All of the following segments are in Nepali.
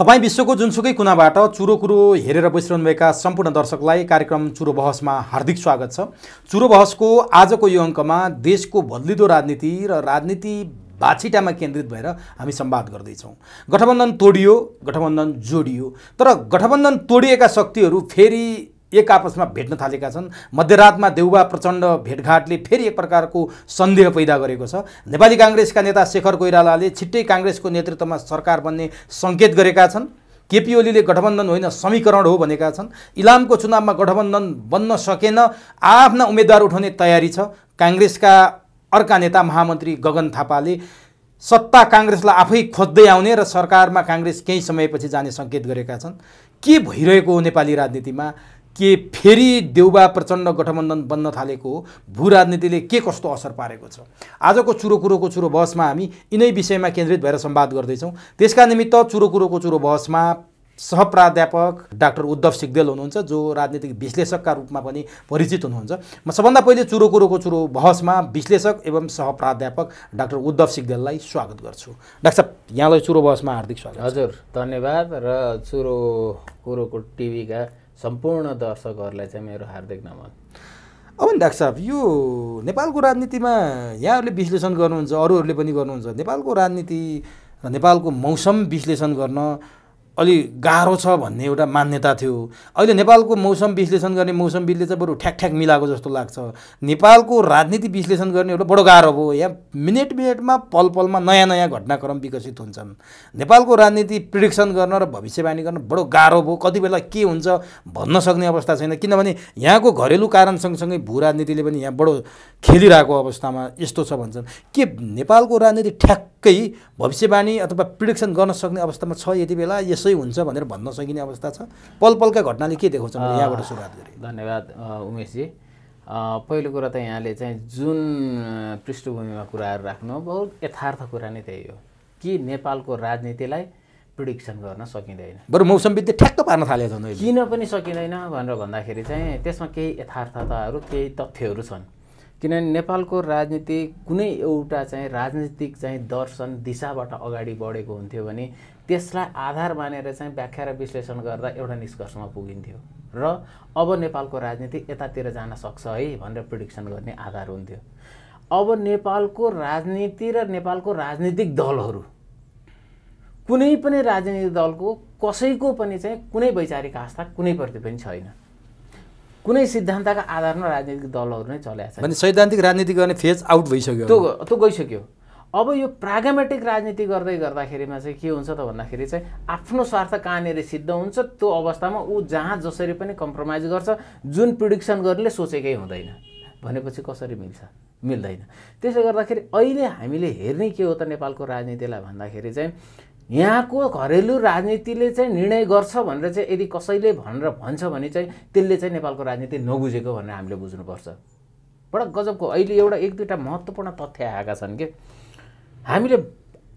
तपाईं विश्वको जुनसुकै कुनाबाट चुरो कुरो हेरेर बसिरहनुभएका सम्पूर्ण दर्शकलाई कार्यक्रम चुरो बहसमा हार्दिक स्वागत छ। चुरो बहसको आजको यो अङ्कमा देशको बदलिदो राजनीति र राजनीति बाछिटामा केन्द्रित भएर हामी संवाद गर्दैछौँ। गठबन्धन तोडियो, गठबन्धन जोडियो, तर गठबन्धन तोडिएका शक्तिहरू फेरि एक आपसमा भेट्न थालेका छन्। मध्यरातमा देउवा प्रचण्ड भेटघाटले फेरि एक प्रकारको सन्देह पैदा गरेको छ। नेपाली कांग्रेसका नेता शेखर कोइरालाले छिट्टै कांग्रेसको नेतृत्वमा सरकार बन्ने संकेत गरेका छन्। केपी ओलीले गठबन्धन होइन समीकरण हो भनेका छन्। इलामको चुनावमा गठबन्धन बन्न सकेन, आफ्ना उम्मेदवार उठाउने तयारी छ। कांग्रेसका अर्का नेता महामन्त्री गगन थापाले सत्ता कांग्रेसलाई आफै खोज्दै आउने र सरकारमा कांग्रेस केही समयपछि जाने संकेत गरेका छन्। के भइरहेको हो नेपाली राजनीतिमा? के फेरि देउवा प्रचण्ड गठबन्धन बन्न थालेको हो? भू राजनीतिले के कस्तो असर पारेको छ? आजको चुरो कुरोको चुरो बहसमा हामी यिनै विषयमा केन्द्रित भएर संवाद गर्दैछौँ। त्यसका निमित्त चुरो कुरोको चुरो बहसमा सहप्राध्यापक डाक्टर उद्धव सिग्देल हुनुहुन्छ, जो राजनीतिक विश्लेषकका रूपमा पनि परिचित हुनुहुन्छ। म सबभन्दा पहिले चुरो कुरोको चुरो बहसमा विश्लेषक एवं सहप्राध्यापक डाक्टर उद्धव सिग्देललाई स्वागत गर्छु। डाक्टर साहब, यहाँलाई चुरो बहसमा हार्दिक स्वागत। हजुर, धन्यवाद। र चुरो कुरोको टिभीका सम्पूर्ण दर्शकहरूलाई चाहिँ मेरो हार्दिक नमन। अब डाक्टर साहब, यो नेपालको राजनीतिमा यहाँहरूले विश्लेषण गर्नुहुन्छ, अरूहरूले पनि गर्नुहुन्छ, नेपालको राजनीति र नेपालको मौसम विश्लेषण गर्न अलि गाह्रो छ भन्ने एउटा मान्यता थियो। अहिले नेपालको मौसम विश्लेषण गर्ने मौसमविदले चाहिँ बरु ठ्याकठ्याक मिलाएको जस्तो लाग्छ। नेपालको राजनीति विश्लेषण गर्नेहरू बडो गाह्रो भयो। यहाँ मिनेट मिनेटमा पल पलमा नयाँ नयाँ घटनाक्रम विकसित हुन्छन्। नेपालको राजनीति प्रिडिक्सन गर्न र भविष्यवाणी गर्न बडो गाह्रो भयो। कति बेला के हुन्छ भन्न सक्ने अवस्था छैन, किनभने यहाँको घरेलु कारण सँगसँगै भू राजनीतिले पनि यहाँ बडो खेलिरहेको अवस्थामा यस्तो छ भन्छन्। के नेपालको राजनीति ठ्याक्कै भविष्यवाणी अथवा प्रिडिक्सन गर्न सक्ने अवस्थामा छ? यति बेला यसै हुन्छ भनेर भन्न सकिने अवस्था छ? पल पलका घटनाले के देखाउँछ? यहाँबाट सुरुवात गरेँ। धन्यवाद उमेशजी। पहिलो कुरा त यहाँले चाहिँ जुन पृष्ठभूमिमा कुराहरू राख्नु बहुत यथार्थ कुरा नै त्यही हो कि नेपालको राजनीतिलाई प्रिडिक्सन गर्न सकिँदैन। बरु मौसमविदले ठ्याक्क पार्न थालेको छ, किन पनि सकिँदैन भनेर भन्दाखेरि चाहिँ त्यसमा केही यथार्थताहरू, केही तथ्यहरू छन्। किनभने नेपालको राजनीति कुनै एउटा चाहिँ राजनीतिक चाहिँ दर्शन दिशाबाट अगाडि बढेको हुन्थ्यो भने त्यसलाई आधार मानेर चाहिँ व्याख्या र विश्लेषण गर्दा एउटा निष्कर्षमा पुगिन्थ्यो र अब नेपालको राजनीति यतातिर जान सक्छ है भनेर प्रिडिक्सन गर्ने आधार हुन्थ्यो। अब नेपालको राजनीति र नेपालको राजनीतिक दलहरू कुनै पनि राजनीतिक दलको कसैको पनि चाहिँ कुनै वैचारिक आस्था कुनैप्रति पनि छैन। कुनै सिद्धान्तका आधारमा राजनीतिक दलहरू नै चलेको छ। सैद्धान्तिक राजनीति गर्ने फेज आउट भइसक्यो, त्यो गइसक्यो। अब यो प्राग्मेटिक राजनीति गर्दै गर्दाखेरिमा चाहिँ के हुन्छ त भन्दाखेरि चाहिँ आफ्नो स्वार्थ कहाँनिर सिद्ध हुन्छ त्यो अवस्थामा ऊ जहाँ जसरी पनि कम्प्रोमाइज गर्छ। जुन प्रिडिक्सन गर्नेले सोचेकै हुँदैन भनेपछि कसरी मिल्छ? मिल्दैन। त्यसले गर्दाखेरि अहिले हामीले हेर्ने के हो त नेपालको राजनीतिलाई भन्दाखेरि चाहिँ यहाँको घरेलु राजनीतिले चाहिँ निर्णय गर्छ भनेर चाहिँ यदि कसैले भनेर भन्छ भने चाहिँ त्यसले चाहिँ नेपालको राजनीति नबुझेको भनेर हामीले बुझ्नुपर्छ। बडा गजबको अहिले एउटा एक दुईवटा महत्त्वपूर्ण तथ्य आएका छन् कि हामीले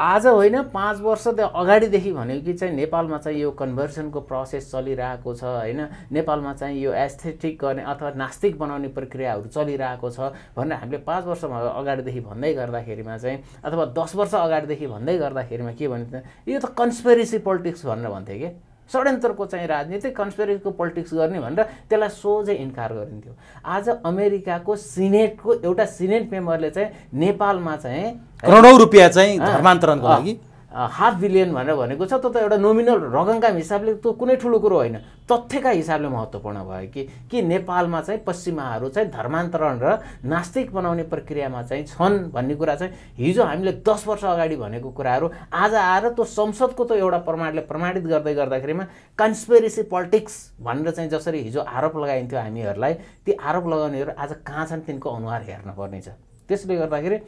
आज होइन 5 वर्ष अगाडिदेखि भन्यो कि चाहिँ नेपालमा चाहिँ यो कन्भर्सनको प्रोसेस चलिरहेको छ होइन, नेपालमा चाहिँ यो एस्थेटिक गर्ने अथवा नास्तिक बनाउने प्रक्रियाहरू चलिरहेको छ भनेर हामीले 5 वर्ष अगाडिदेखि भन्दै गर्दाखेरिमा चाहिँ अथवा 10 वर्ष अगाडिदेखि भन्दै गर्दाखेरिमा के भन्थ्यो? यो त कन्सपिरेसी पोलिटिक्स भनेर भन्थे कि षड्यन्त्रको चाहिँ राजनीति, कन्सपिरेसीको पोलिटिक्स गर्ने भनेर त्यसलाई सोझै इन्कार गरिन्थ्यो। आज अमेरिकाको सिनेटको एउटा सिनेट मेम्बरले चाहिँ नेपालमा चाहिँ करोडौं रुपियाँ चाहिँ धर्मान्तरणको लागि ½ बिलियन भनेर भनेको छ। त्यो त एउटा नोमिनल रकमका हिसाबले त्यो कुनै ठुलो कुरो होइन, तथ्यका हिसाबले महत्त्वपूर्ण भयो कि नेपालमा चाहिँ पश्चिमाहरू चाहिँ धर्मान्तरण र नास्तिक बनाउने प्रक्रियामा चाहिँ छन् भन्ने कुरा चाहिँ हिजो हामीले 10 वर्ष अगाडि भनेको कुराहरू आज आएर त्यो संसदको त्यो एउटा प्रमाणले प्रमाणित गर्दै गर्दाखेरिमा कन्सपिरेसी पोलिटिक्स भनेर चाहिँ जसरी हिजो आरोप लगाइन्थ्यो हामीहरूलाई, ती आरोप लगाउनेहरू आज कहाँ छन्? तिनको अनुहार हेर्नुपर्ने छ। त्यसले गर्दाखेरि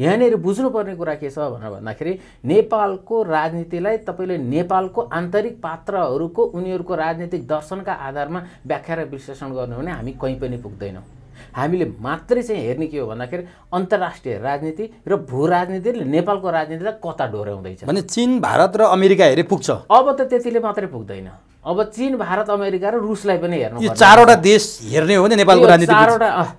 यहाँनिर बुझ्नुपर्ने कुरा के छ भनेर भन्दाखेरि नेपालको राजनीतिलाई तपाईँले नेपालको आन्तरिक पात्रहरूको उनीहरूको राजनीतिक दर्शनका आधारमा व्याख्या र विश्लेषण गर्नु भने हामी कहीँ पनि पुग्दैनौँ। हामीले मात्रै चाहिँ हेर्ने के हो भन्दाखेरि अन्तर्राष्ट्रिय राजनीति र भू राजनीतिले नेपालको राजनीतिलाई कता डोर्याउँदैछ भने चीन, भारत र अमेरिका हेरे पुग्छ। अब त त्यतिले मात्रै पुग्दैन। अब चीन, भारत, अमेरिका र रुसलाई पनि हेर्नु, यो चारवटा देश हेर्ने हो भने नेपालको राजनीति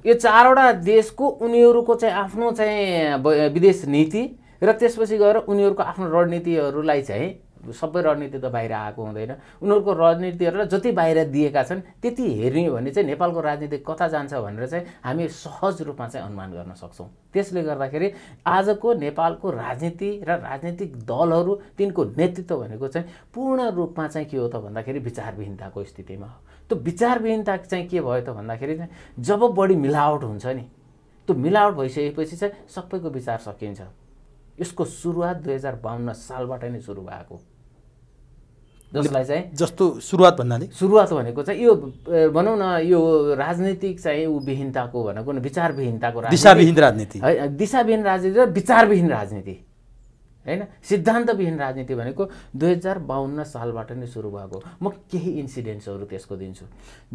यो चारवटा देशको उनीहरूको चाहिँ आफ्नो चाहिँ विदेश नीति र त्यसपछि गएर उनीहरूको आफ्नो रणनीतिहरूलाई चाहिँ सबै रणनीति त बाहिर आएको हुँदैन। उनीहरुको रणनीतिहरुले जति बाहिर दिएका छन् त्यति हेर्ने भने चाहिँ नेपालको राजनीति कता जान्छ भनेर चाहिँ हामी सहज रूपमा चाहिँ अनुमान गर्न सक्छौं। त्यसले गर्दाखेरि आजको नेपालको राजनीति र राजनीतिक दलहरु तिनको नेतृत्व भनेको चाहिँ पूर्ण रूपमा चाहिँ के हो त भन्दाखेरि विचारविहीनताको स्थितिमा हो। त्यो विचारविहीनता चाहिँ के भयो त भन्दाखेरि जब बढी मिलावट हुन्छ नि त्यो मिलावट भइसकेपछि चाहिँ सबैको विचार सकिन्छ। यसको सुरुवात 2052 सालबाट नै सुरु भएको जसलाई चाहिँ जस्तो सुरुवात भन्नाले सुरुवात भनेको चाहिँ यो भनौं न यो राजनीतिक चाहिँ विहीनताको भनेको विचारविहीनताको राजनीति दिशाविहीन राजनीति है, दिशाविहीन राजनीति र विचारविहीन राजनीति हैन, सिद्धान्तविहीन राजनीति भनेको 2052 सालबाट नै सुरु भएको। म केही इन्सिडेन्ट्सहरु त्यसको दिन्छु।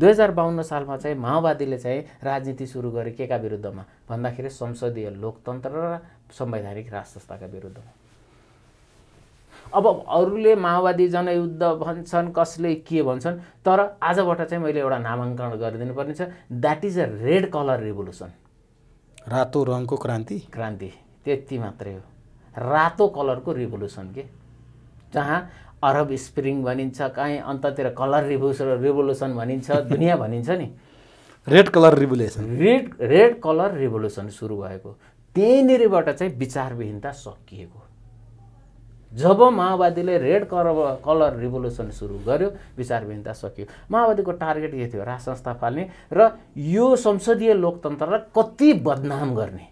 2052 सालमा चाहिँ माओवादीले चाहिँ राजनीति सुरु गरे केका विरुद्धमा भन्दाखेरि संसदीय लोकतन्त्र र संवैधानिक राजसंस्थाका विरुद्धमा। अब अरूले माओवादी जनयुद्ध भन्छन्, कसले के भन्छन्, तर आजबाट चाहिँ मैले एउटा नामाङ्कन गरिदिनु पर्ने छ, that is a red colour revolution, रातो रङको क्रान्ति, क्रान्ति त्यति मात्रै हो, रातो कलरको रिभोल्युसन के जहाँ अरब स्प्रिङ भनिन्छ, कहीं अन्ततिर कलर रिभोल्युसन भनिन्छ, दुनिया भनिन्छ नि, red colour revolution, red colour revolution सुरु भएको। त्यहीँनिरबाट चाहिँ विचारविहीनता सकिएको। जब माओवादीले रेड कलर रिभोल्युसन सुरु गर्यो विचारविहीनता सकियो। माओवादीको टार्गेट के थियो? राज संस्था फाल्ने र यो संसदीय लोकतन्त्रलाई कति बदनाम गर्ने।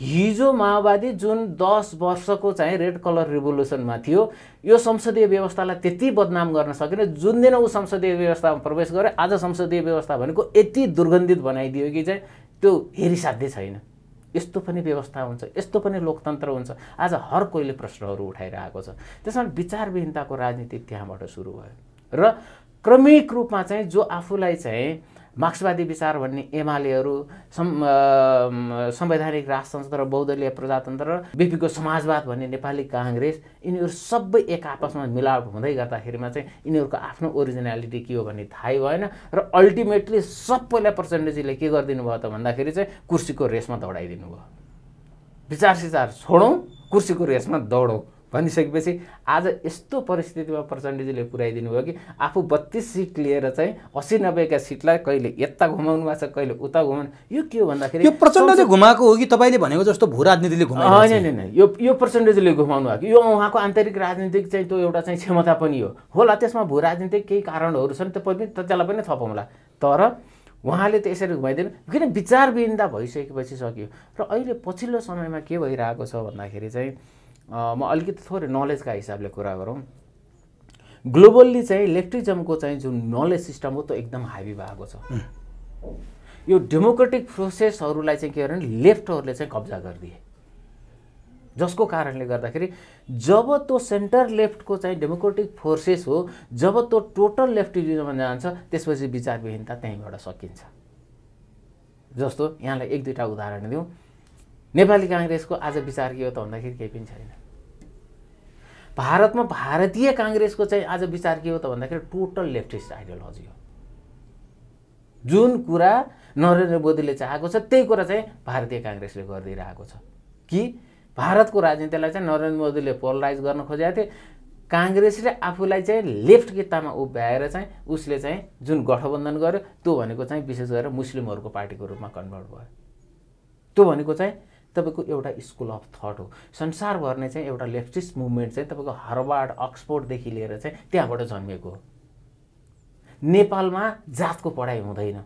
हिजो माओवादी जुन 10 वर्षको चाहिँ रेड कलर रिभोल्युसनमा थियो, यो संसदीय व्यवस्थालाई त्यति बदनाम गर्न सकेन। जुन दिन ऊ संसदीय व्यवस्थामा प्रवेश गर्यो आज संसदीय व्यवस्था भनेको यति दुर्गन्धित बनाइदियो कि चाहिँ त्यो हेरिसाध्य छैन। यस्तो पनि व्यवस्था हुन्छ, यस्तो पनि लोकतन्त्र हुन्छ। आज हर कोहीले प्रश्नहरू उठाइरहेको छ। त्यसकारण विचारविहीनताको राजनीति त्यहाँबाट सुरु भयो र क्रमिक रूपमा चाहिँ जो आफूलाई चाहिँ मार्क्सवादी विचार भन्ने एमालेहरू, संवैधानिक राजतन्त्र, बहुदलीय प्रजातन्त्र र बिपीको समाजवाद भन्ने नेपाली कांग्रेस, यिनीहरू सबै एक आपसमा मिलाप हुँदै गर्दाखेरिमा चाहिँ यिनीहरूको आफ्नो ओरिजिनालिटी के हो भन्ने थाहै भएन र अल्टिमेटली सबैलाई प्रचण्डजीले के गरिदिनु भयो त भन्दाखेरि चाहिँ कुर्सीको रेसमा दौडाइदिनु भयो। विचार सिचार छोडौं, कुर्सीको रेसमा दौडौं भनिसकेपछि आज यस्तो परिस्थितिमा प्रचण्डजीले पुर्याइदिनु भयो कि आफू 32 सीट लिएर चाहिँ 80-90 का सीटलाई कहिले यता घुमाउनु भएको छ, कहिले उता घुमाउनु। यो के हो भन्दाखेरि यो प्रचण्डले घुमाएको हो कि तपाईँले भनेको जस्तो भू राजनीतिले घुमाएको हैन? हैन हैन, यो प्रचण्डजीले घुमाउनु भएको। यो उहाँको आन्तरिक राजनीतिक चाहिँ त्यो एउटा चाहिँ क्षमता पनि हो होला। त्यसमा भू राजनीतिक केही कारणहरू छन्, त्यसलाई पनि थपौँला, तर उहाँले त यसरी घुमाइदिनु किन? विचारविहीनता भइसकेपछि सकियो। र अहिले पछिल्लो समयमा के भइरहेको छ भन्दाखेरि चाहिँ म अलिकति थोरै नलेज का हिसाबले कुरा गरौं। ग्लोबल्ली चाहिँ लेफ्टिजमको चाहिँ जुन नलेज सिस्टम हो त्यो एकदम हाबी भएको छ। यो डेमोक्रेटिक प्रोसेसहरुलाई चाहिँ के गर्ने, लेफ्टहरुले चाहिँ कब्जा गरिदिए, जसको कारणले गर्दाखेरि जब त्यो सेन्टर लेफ्टको चाहिँ डेमोक्रेटिक फोर्सेस हो, जब त्यो टोटल लेफ्टिजममा जान्छ त्यसपछि विचारविहीनता त्यहीबाट सकिन्छ। जस्तो यहाँलाई एक दुईटा उदाहरण दिउँ। नेपाली कांग्रेसको आज विचार के हो त भन्दाखेरि केही पनि छैन। भारतमा भारतीय कांग्रेसको चाहिँ आज विचार के हो त भन्दाखेरि टोटल लेफ्टिस्ट आइडियोलोजी हो। जुन कुरा नरेन्द्र मोदीले चाहेको छ त्यही कुरा चाहिँ भारतीय कांग्रेसले गरिदिरहेको छ। कि भारतको राजनीतिलाई चाहिँ नरेन्द्र मोदीले पोलराइज गर्न खोजेका थिए, कांग्रेसले आफूलाई चाहिँ लेफ्ट कितामा उभ्याएर चाहिँ उसले चाहिँ जुन गठबन्धन गर्यो त्यो भनेको चाहिँ विशेष गरेर मुस्लिमहरुको पार्टीको रूपमा कन्भर्ट भयो। त्यो भनेको चाहिँ तपाईको एउटा स्कूल अफ थट हो। संसारभर नै चाहिँ एउटा लेफ्टिस्ट मुभमेन्ट चाहिँ तपाईको हार्वर्ड, अक्सफोर्ड देखि लिएर चाहिँ त्यहाँबाट जन्मेको हो। नेपालमा जातको पढाइ हुँदैन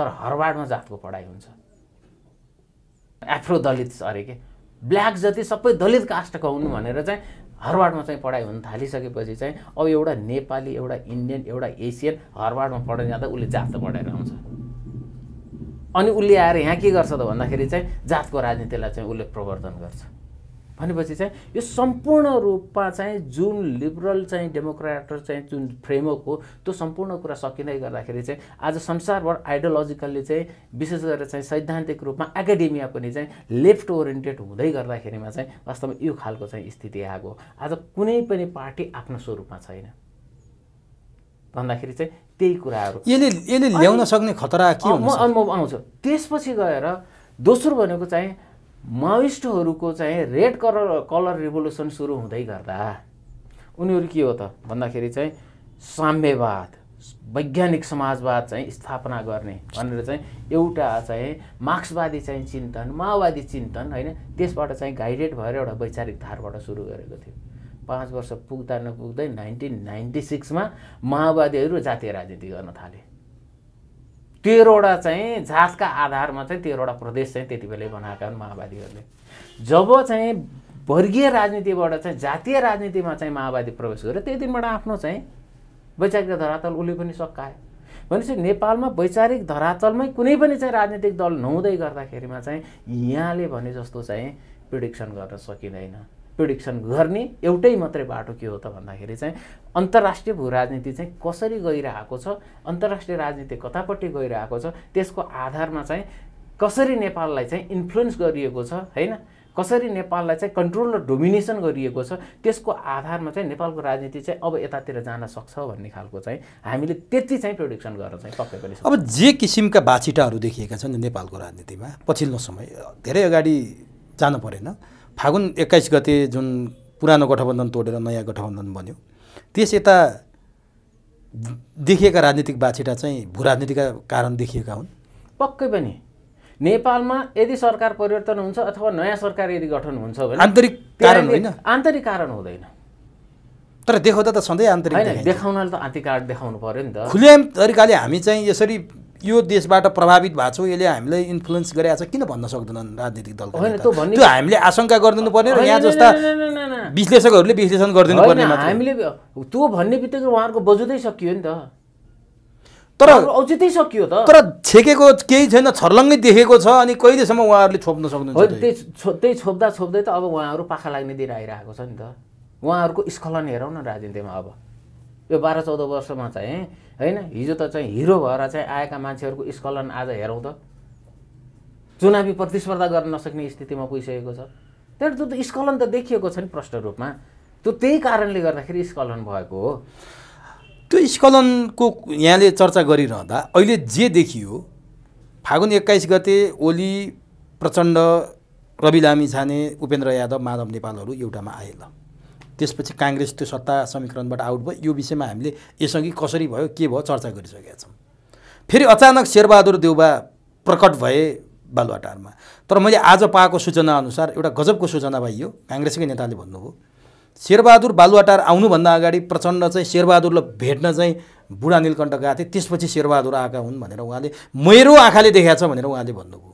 तर हार्वर्डमा जातको पढाइ हुन्छ। एफ्रो दलित अरे के ब्ल्याक जति सबै दलित कास्टका हुनु भनेर चाहिँ हार्वर्डमा चाहिँ पढाइ हुन थालिसकेपछि चाहिँ अब एउटा नेपाली, एउटा इन्डियन, एउटा एशियन हार्वर्डमा पढ्न जाँदा उसले जात त पढाएर आउँछ। अनि उले आएर यहाँ के गर्छ त भन्दाखेरि चाहिँ जातको राजनीतिलाई चाहिँ उले प्रवर्तन गर्छ। भनेपछि चाहिँ यो सम्पूर्ण रूपमा चाहिँ जुन लिबरल चाहिँ डेमोक्रेट चाहिँ जुन फ्रेमवर्क हो त्यो सम्पूर्ण कुरा सकिँदै गर्दाखेरि चाहिँ आज संसारभर आइडियोलोजिकल्ली चाहिँ विशेष गरेर चाहिँ सैद्धान्तिक रूपमा एकाडेमिया पनि चाहिँ लेफ्ट ओरिएन्टेड हुँदै गर्दाखेरिमा चाहिँ वास्तवमा यो खालको चाहिँ स्थिति आएको। आज कुनै पनि पार्टी आफ्नो स्वरूपमा छैन भन्दाखेरि चाहिँ त्यही कुराहरु यसले ल्याउन सक्ने खतरा के हो? म आउँछु। त्यसपछि गएर दोस्रो भनेको चाहिँ माओवादीहरुको चाहिँ रेड कलर रिभोल्युसन सुरु हुँदै गर्दा उनीहरु के हो त भन्दाखेरि चाहिँ साम्यवाद वैज्ञानिक समाजवाद चाहिँ स्थापना गर्ने भनेर चाहिँ एउटा चाहिँ मार्क्सवादी चाहिँ चिन्तन माओवादी चिन्तन हैन त्यसबाट चाहिँ गाइडेड भएर एउटा वैचारिक धारबाट सुरु गरेको थियो। 5 वर्ष पुग्दा नपुग्दै 1996 मा माओवादीहरु जातीय राजनीति गर्न थाले। 13 वटा चाहिँ जातका आधारमा चाहिँ 13 वटा प्रदेश चाहिँ त्यतिबेलै बनाएका हुन् माओवादीहरुले। जब चाहिँ वर्गीय राजनीतिबाट चाहिँ जातीय राजनीतिमा चाहिँ माओवादी प्रवेश गर्यो त्यही दिनबाट आफ्नो चाहिँ वैचारिक धरातल उले पनि सकाए। भनेपछि नेपालमा वैचारिक धरातलमै कुनै पनि चाहिँ राजनीतिक दल नहुँदै गर्दाखेरिमा चाहिँ यहाँले भने जस्तो चाहिँ प्रेडिक्सन गर्न सकिदैन। प्रेडिक्सन गर्ने एउटै मात्रै बाटो के हो त भन्दाखेरि चाहिँ अन्तर्राष्ट्रिय भूराजनीति चाहिँ कसरी गइरहेको छ, अन्तर्राष्ट्रिय राजनीति कतापट्टि गइरहेको छ, त्यसको आधारमा चाहिँ कसरी नेपाललाई चाहिँ इन्फ्लुएन्स गरिएको छ हैन, कसरी नेपाललाई चाहिँ कन्ट्रोल र डोमिनेसन गरिएको छ, त्यसको आधारमा चाहिँ नेपालको राजनीति चाहिँ अब यतातिर जान सक्छ भन्ने खालको चाहिँ हामीले त्यति चाहिँ प्रेडिक्सन गर्न चाहिँ पक्कै पनि सक्छौं। अब जे किसिमका बाचिटाहरू देखिएका छन् नेपालको राजनीतिमा पछिल्लो समय धेरै अगाडि जान परेन। फागुन 21 गते जुन पुरानो गठबन्धन तोडेर नयाँ गठबन्धन बन्यो त्यस यता देखिएका राजनीतिक बाछिटा चाहिँ भूराजनीतिका कारण देखिएका हुन्। पक्कै पनि नेपालमा यदि सरकार परिवर्तन हुन्छ अथवा नयाँ सरकार यदि गठन हुन्छ भने आन्तरिक कारण होइन, आन्तरिक कारण हुँदैन। तर देखाउँदा त सधैँ आन्तरिक होइन, देखाउनले त आन्तरिक कारण देखाउनु पर्यो नि त। खुलेआम तरिकाले हामी चाहिँ यसरी यो देशबाट प्रभावित भएको छौं, यसले हामीलाई इन्फ्लुएन्स गरेको छ किन भन्न सक्दैनन् राजनीतिक दलको नेता। त्यो हामीले आशंका गर्दिनु पर्ने र यहाँ जस्ता विश्लेषकहरूले विश्लेषण गर्दिनु पर्ने मात्र। हामीले त्यो भन्ने बित्तिकै उहाँहरूको बजुदै सकियो नि त, तर औचित्यै सकियो त। तर छेकेको केही छैन, छर्लङ्गै देखेको छ अनि कहिलेसम्म उहाँहरूले छोप्न सक्नुहुन्छ? त्यही छोप्दा छोप्दै त अब उहाँहरू पाखा लाग्ने दिन आइरहेको छ नि त। उहाँहरूको स्खलन हेरौँ न राजनीतिमा। अब यो 12-14 वर्षमा चाहिँ हैन हिजो त चाहिँ हिरो भएर चाहिँ आएका मान्छेहरूको स्खलन आज हेरौँ त, चुनावी प्रतिस्पर्धा गर्न नसक्ने स्थितिमा पुगिसकेको छ। तर त्यो त स्खलन त देखिएको छ नि प्रष्ट रूपमा, त्यो त्यही कारणले गर्दाखेरि स्खलन भएको हो। त्यो स्खलनको यहाँले चर्चा गरिरहँदा अहिले जे देखियो फागुन 21 गते ओली, प्रचण्ड, रवि लामिछाने, उपेन्द्र यादव, माधव नेपालहरू एउटामा आएला, त्यसपछि कांग्रेस त्यो सत्ता समीकरणबाट आउट भयो। यो विषयमा हामीले यसअघि कसरी भयो के भयो चर्चा गरिसकेका छौँ। फेरि अचानक शेरबहादुर देउवा प्रकट भए बालुवाटारमा। तर मैले आज पाएको सूचना अनुसार एउटा गजबको सूचना भयो, कांग्रेसकै नेताले भन्नुभयो शेरबहादुर बालुवाटार आउनुभन्दा अगाडि प्रचण्ड चाहिँ शेरबहादुरलाई भेट्न चाहिँ बुढा नीलकण्ठ गएको थिए, त्यसपछि शेरबहादुर आएका हुन् भनेर उहाँले मेरो आँखाले देखाएको छ भनेर उहाँले भन्नुभयो।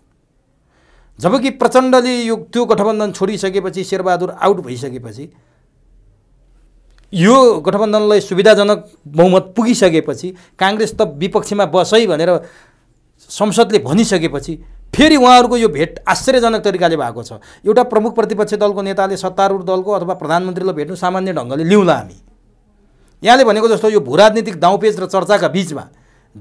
जबकि प्रचण्डले यो त्यो गठबन्धन छोडिसकेपछि शेरबहादुर आउट भइसकेपछि यो गठबन्धनलाई सुविधाजनक बहुमत पुगिसकेपछि कांग्रेस त विपक्षमा बसै भनेर संसदले भनिसकेपछि फेरि उहाँहरूको यो भेट आश्चर्यजनक तरिकाले भएको छ। एउटा प्रमुख प्रतिपक्ष दलको नेताले सत्तारूढ दलको अथवा प्रधानमन्त्रीलाई भेट्नु सामान्य ढङ्गले लिउँला हामी। यहाँले भनेको जस्तो यो भूराजनीतिक दाउपेच र चर्चाका बीचमा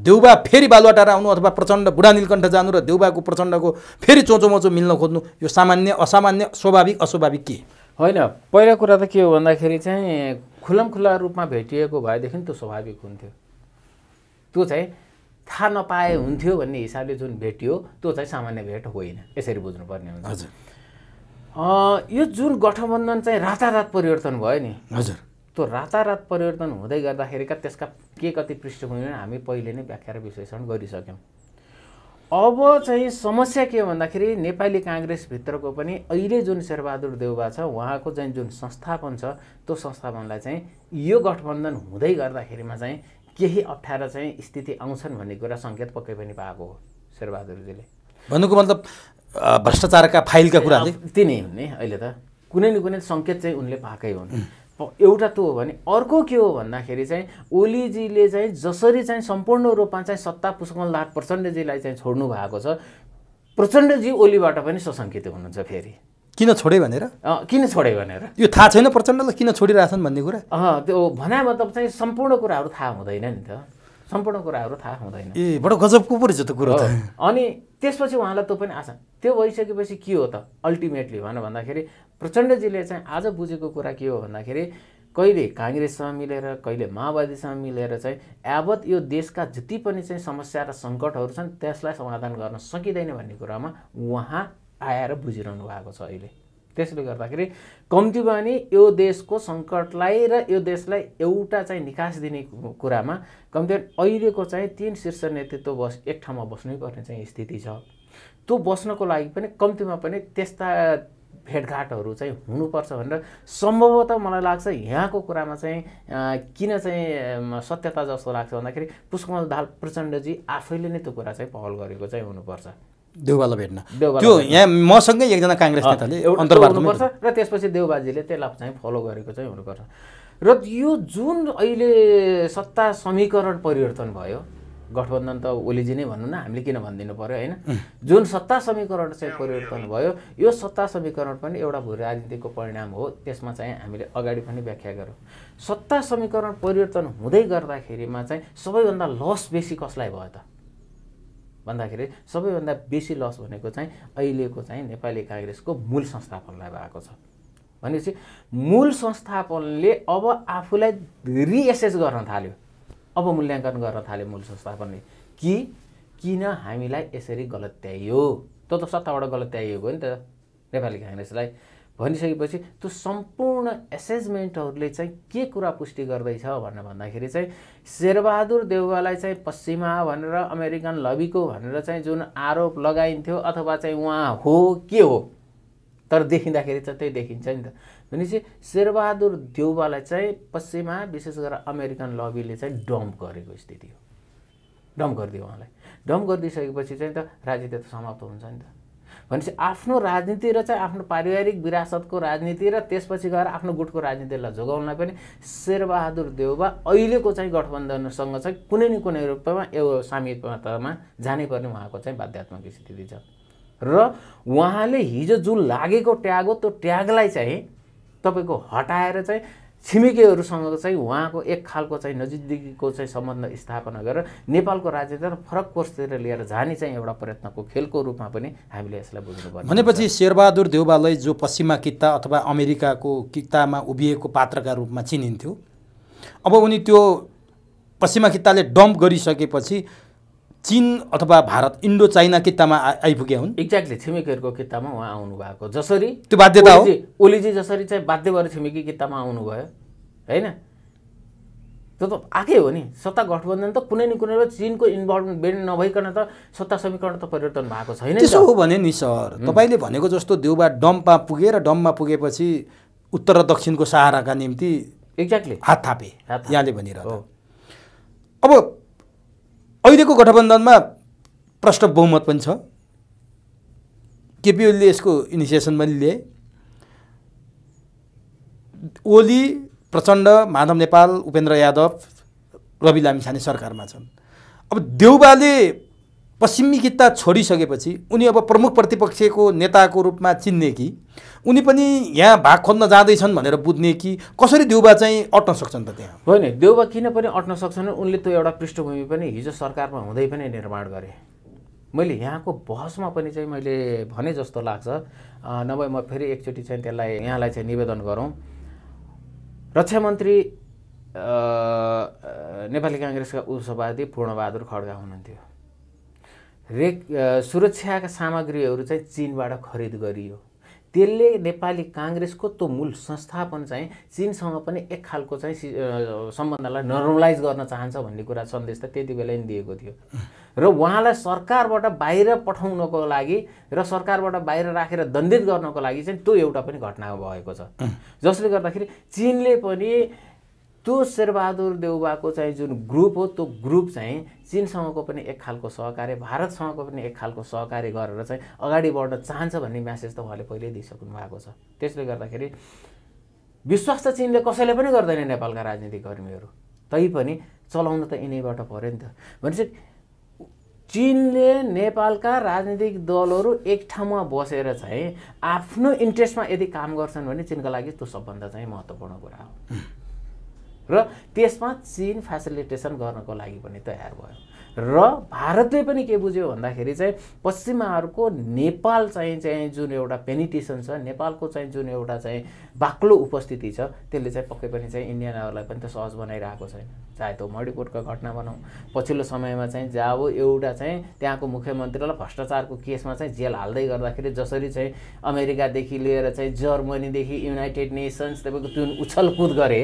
देउवा फेरि बालुवाटार आउनु अथवा प्रचण्ड बुढा नीलकण्ठ जानु र देउवाको प्रचण्डको फेरि चोचोमोचो मिल्न खोज्नु यो सामान्य असामान्य स्वाभाविक अस्वाभाविक के होइन? पहिलो कुरा त के हो भन्दाखेरि चाहिँ खुलमखुला रूपमा भेटिएको भएदेखि त्यो स्वाभाविक हुन्थ्यो। त्यो चाहिँ थाहा नपाए हुन्थ्यो भन्ने हिसाबले जुन भेटियो त्यो चाहिँ सामान्य भेट होइन, यसरी बुझ्नुपर्ने हुन्छ। हजुर, यो जुन गठबन्धन चाहिँ रातारात परिवर्तन भयो नि, हजुर, त्यो रातारात परिवर्तन हुँदै गर्दाखेरिका त्यसका के कति पृष्ठभूमि हामी पहिले नै व्याख्या र विश्लेषण गरिसक्यौँ। अब चाहिँ समस्या के हो भन्दाखेरि नेपाली कांग्रेसभित्रको पनि अहिले जुन शेरबहादुर देउवा छ उहाँको चाहिँ जुन संस्थापन छ त्यो संस्थापनलाई चाहिँ यो गठबन्धन हुँदै गर्दाखेरिमा चाहिँ केही अप्ठ्यारा चाहिँ स्थिति आउँछन् भन्ने कुरा सङ्केत पक्कै पनि पाएको हो शेरबहादुरजीले। भन्नुको मतलब भ्रष्टाचारका फाइलका कुरा तिनी हुन् अहिले त कुनै न कुनै सङ्केत चाहिँ उनले पाएकै हुन्। एउटा त्यो हो भने अर्को के हो भन्दाखेरि चाहिँ ओलीजीले चाहिँ जसरी चाहिँ सम्पूर्ण रूपमा चाहिँ सत्ता पुष्कलनाथ प्रचण्डजीलाई चाहिँ छोड्नु भएको छ, प्रचण्डजी ओलीबाट पनि सशङ्कित हुनुहुन्छ फेरि किन छोडे भनेर। किन छोडे भनेर यो थाहा छैन प्रचण्डलाई किन छोडिरहेछन् भन्ने कुरा त्यो भने मतलब चाहिँ सम्पूर्ण कुराहरू थाहा हुँदैन नि त, सम्पूर्ण कुराहरू थाहा हुँदैन। ए बडो गजबको परेछ त कुरो। अनि त्यसपछि उहाँलाई त्यो पनि आशा त्यो भइसकेपछि के हो त अल्टिमेटली भन भन्दाखेरि प्रचण्डजीले चाहिँ आज बुझेको कुरा के हो भन्दाखेरि कहिले कांग्रेससँग मिलेर कहिले माओवादीसँग मिलेर चाहिँ यावत यो देशका जति पनि चाहिँ समस्या र सङ्कटहरू छन् त्यसलाई समाधान गर्न सकिँदैन भन्ने कुरामा उहाँ आएर बुझिरहनु भएको छ अहिले। त्यसले गर्दाखेरि कम्ती पनि यो देशको संकटलाई र यो देशलाई एउटा चाहिँ निकास दिने कुरामा कम्ती अहिलेको चाहिँ तीन शीर्ष नेतृत्व एक ठाउँमा बस्नुपर्ने चाहिँ स्थिति छ। त्यो बस्नको लागि पनि कम्तीमा पनि त्यस्ता भेटघाटहरु चाहिँ हुनुपर्छ भनेर सम्भवतः मलाई लाग्छ। यहाँको कुरामा चाहिँ किन चाहिँ सत्यता जस्तो लाग्छ भन्दाखेरि पुष्पकमल दाहाल प्रचण्डजी आफैले नै त्यो कुरा चाहिँ पहल गरेको चाहिँ हुनुपर्छ। देउवालाई भेट्न त्यो यहाँ मसँगै एकजना कांग्रेस नेताले अन्तर्वार्ता गर्नुपर्छ र त्यसपछि देउबाजीले त्यसलाई चाहिँ फलो गरेको चाहिँ हुनुपर्छ। र यो जुन अहिले सत्ता समीकरण परिवर्तन भयो, गठबन्धन त ओलीजी नै भन्नु न, हामीले किन भन्दिनु पर्यो हैन। जुन सत्ता समीकरण चाहिँ परिवर्तन भयो, यो सत्ता समीकरण पनि एउटा भू राजनीतिको परिणाम हो। त्यसमा चाहिँ हामीले अगाडि पनि व्याख्या गर्यौं। सत्ता समीकरण परिवर्तन हुँदै गर्दाखेरिमा चाहिँ सबैभन्दा लस बेसी कसलाई भयो त भन्दाखेरि सबैभन्दा बेसी लस भनेको चाहिँ अहिलेको चाहिँ नेपाली कांग्रेसको मूल संस्थापनलाई भएको छ। भनेपछि मूल संस्थापनले अब आफूलाई रिएसेस गर्न थाल्यो, अब मूल्यांकन गर्न थाले मूल संस्थापनले कि किन हामीलाई यसरी गलत्याइयो, त्यो त सत्ताबाट गलत्याइएको हो नि त नेपाली कांग्रेसलाई। भनिसकेपछि त्यो सम्पूर्ण एसेसमेन्टहरुले चाहिँ के कुरा पुष्टि गर्दैछ भनेर भन्दाखेरि चाहिँ शेरबहादुर देउवालाई चाहिँ पश्चिमा भनेर अमेरिकन लबीको भनेर चाहिँ जुन आरोप लगाइन्थ्यो अथवा चाहिँ उहाँ हो के हो तर देखिँदाखेरि चाहिँ त्यही देखिन्छ नि त। भनेपछि शेरबहादुर देउवालाई चाहिँ पश्चिममा विशेष गरेर अमेरिकन लबीले चाहिँ डम्प गरेको स्थिति हो। डम्प गरिदियो उहाँलाई, डम्प गरिदिसकेपछि चाहिँ त राजनीति त समाप्त हुन्छ नि त। भनेपछि आफ्नो राजनीति र चाहिँ आफ्नो पारिवारिक विरासतको राजनीति र त्यसपछि गएर आफ्नो गुटको राजनीतिलाई जोगाउनलाई पनि शेरबहादुर देउवा अहिलेको चाहिँ गठबन्धनसँग चाहिँ कुनै न कुनै रूपमा यो सामिप्यतामा जानैपर्ने उहाँको चाहिँ बाध्यात्मक स्थिति छ। र उहाँले हिजो जुन लागेको ट्याग हो त्यो ट्यागलाई चाहिँ तपाईको हटाएर चाहिँ छिमेकीहरुसँग चाहिँ उहाँको एक खालको चाहिँ नजिकदेखिको चाहिँ सम्बन्ध स्थापना गरेर नेपालको राजनीतिमा फरक कोर्सतिर लिएर जाने चाहिँ एउटा प्रयत्नको खेलको रूपमा पनि हामीले यसलाई बुझ्नुपर्छ। भनेपछि शेरबहादुर देउवालाई जो पश्चिमा किता अथवा अमेरिकाको कितामा उभिएको पात्रका रूपमा चिनिन्थ्यो, अब उनी त्यो पश्चिमा किताले डम्प गरिसकेपछि चीन अथवा भारत इन्डो चाइना कितामा आइपुगे हुन्। एक्ज्याक्टली छिमेकीहरुको कितामा उहाँ आउनु भएको, जसरी त्यो बाध्यता हो ओलीजी जसरी चाहिँ बाध्य भएर छिमेकी कितामा आउनु भयो हैन। त्यो त आकै हो नि, सत्ता गठबन्धन त कुनै न कुनै चीनको इन्भल्भमेन्ट नभइकन त सत्ता समीकरण त परिवर्तन भएको छैन। त्यसो हो भने नि सर, तपाईले भनेको जस्तो देउवा डम्पमा पुगे र डम्पमा पुगेपछि उत्तर र दक्षिणको सहाराका निम्ति एक्ज्याक्टली हात थापे यहाँले भनिरहनु। अब अहिलेको गठबन्धनमा प्रष्ट बहुमत पनि छ, केपी ओलीले यसको इनिसिएसन पनि लिए। ओली, प्रचण्ड, माधव नेपाल, उपेन्द्र यादव, रवि लामिछाने सरकारमा छन्। अब देउवाले पश्चिमी किता छोडिसकेपछि उनी अब प्रमुख प्रतिपक्षको नेताको रूपमा चिन्ने कि उनी पनि यहाँ भाग खोज्न जाँदैछन् भनेर बुझ्ने कि कसरी देउवा चाहिँ अट्न सक्छन् त त्यहाँ? होइन, देउवा किन पनि अट्न सक्छन्? उनले त्यो एउटा पृष्ठभूमि पनि हिजो सरकारमा हुँदै पनि निर्माण गरे। मैले यहाँको बहसमा पनि चाहिँ मैले भने जस्तो लाग्छ, नभए म फेरि एकचोटि चाहिँ त्यसलाई यहाँलाई चाहिँ निवेदन गरौँ। रक्षा मन्त्री नेपाली कांग्रेसका उपसभापति पूर्णबहादुर खड्का हुनुहुन्थ्यो। सुरक्षाका सामग्रीहरु चाहिँ चीनबाट खरिद गरियो, त्यसले नेपाली कांग्रेसको त्यो मूल संस्थापन चाहिँ चीनसँग पनि एक खालको चाहिँ सम्बन्धलाई नर्मलाइज गर्न चाहन्छ भन्ने कुरा सन्देश त त्यति बेला नि दिएको थियो। र उहाँलाई सरकारबाट बाहिर पठाउनको लागि र सरकारबाट बाहिर राखेर दण्डित गर्नको लागि चाहिँ त्यो एउटा पनि घटना भएको छ, जसले गर्दाखेरि चीनले पनि त्यो शेरबहादुर देउवाको चाहिँ जुन ग्रुप हो त्यो ग्रुप चाहिँ चीनसँगको पनि एक खालको सहकार्य, भारतसँगको पनि एक खालको सहकार्य गरेर चाहिँ अगाडि बढ्न चाहन्छ भन्ने म्यासेज त उहाँले पहिल्यै दिइसक्नु भएको छ। त्यसले गर्दाखेरि विश्वास त चीनले कसैले पनि गर्दैन नेपालका राजनीतिक कर्मीहरू, तैपनि चलाउन त यिनैबाट पर्यो नि त। भनेपछि चीनले नेपालका राजनीतिक दलहरू एक ठाउँमा बसेर चाहिँ आफ्नो इन्ट्रेस्टमा यदि काम गर्छन् भने चीनका लागि त्यो सबभन्दा चाहिँ महत्त्वपूर्ण कुरा हो र त्यसमा चीन फ्यासिलिटेसन गर्नको लागि पनि तयार भयो। र भारतले पनि के बुझ्यो भन्दाखेरि चाहिँ पश्चिमाहरुको नेपाल चाहिँ जुन एउटा पेनिटेसन छ, नेपालको चाहिँ जुन एउटा चाहिँ बाक्लो उपस्थिति छ, त्यसले चाहिँ पक्कै पनि चाहिँ इन्डियनहरुलाई पनि त सहज बनाइरहेको छैन। चाहे त्यो मणिपुरको घटना भनौं, पछिल्लो समयमा चाहिँ जाबो एउटा चाहिँ त्यहाँको मुख्यमन्त्रीलाई भ्रष्टाचारको केसमा चाहिँ जेल हाल्दै गर्दाखेरि जसरी चाहिँ अमेरिका देखि लिएर चाहिँ जर्मनी देखि युनाइटेड नेशन्स तबको जुन उछलकुद गरे,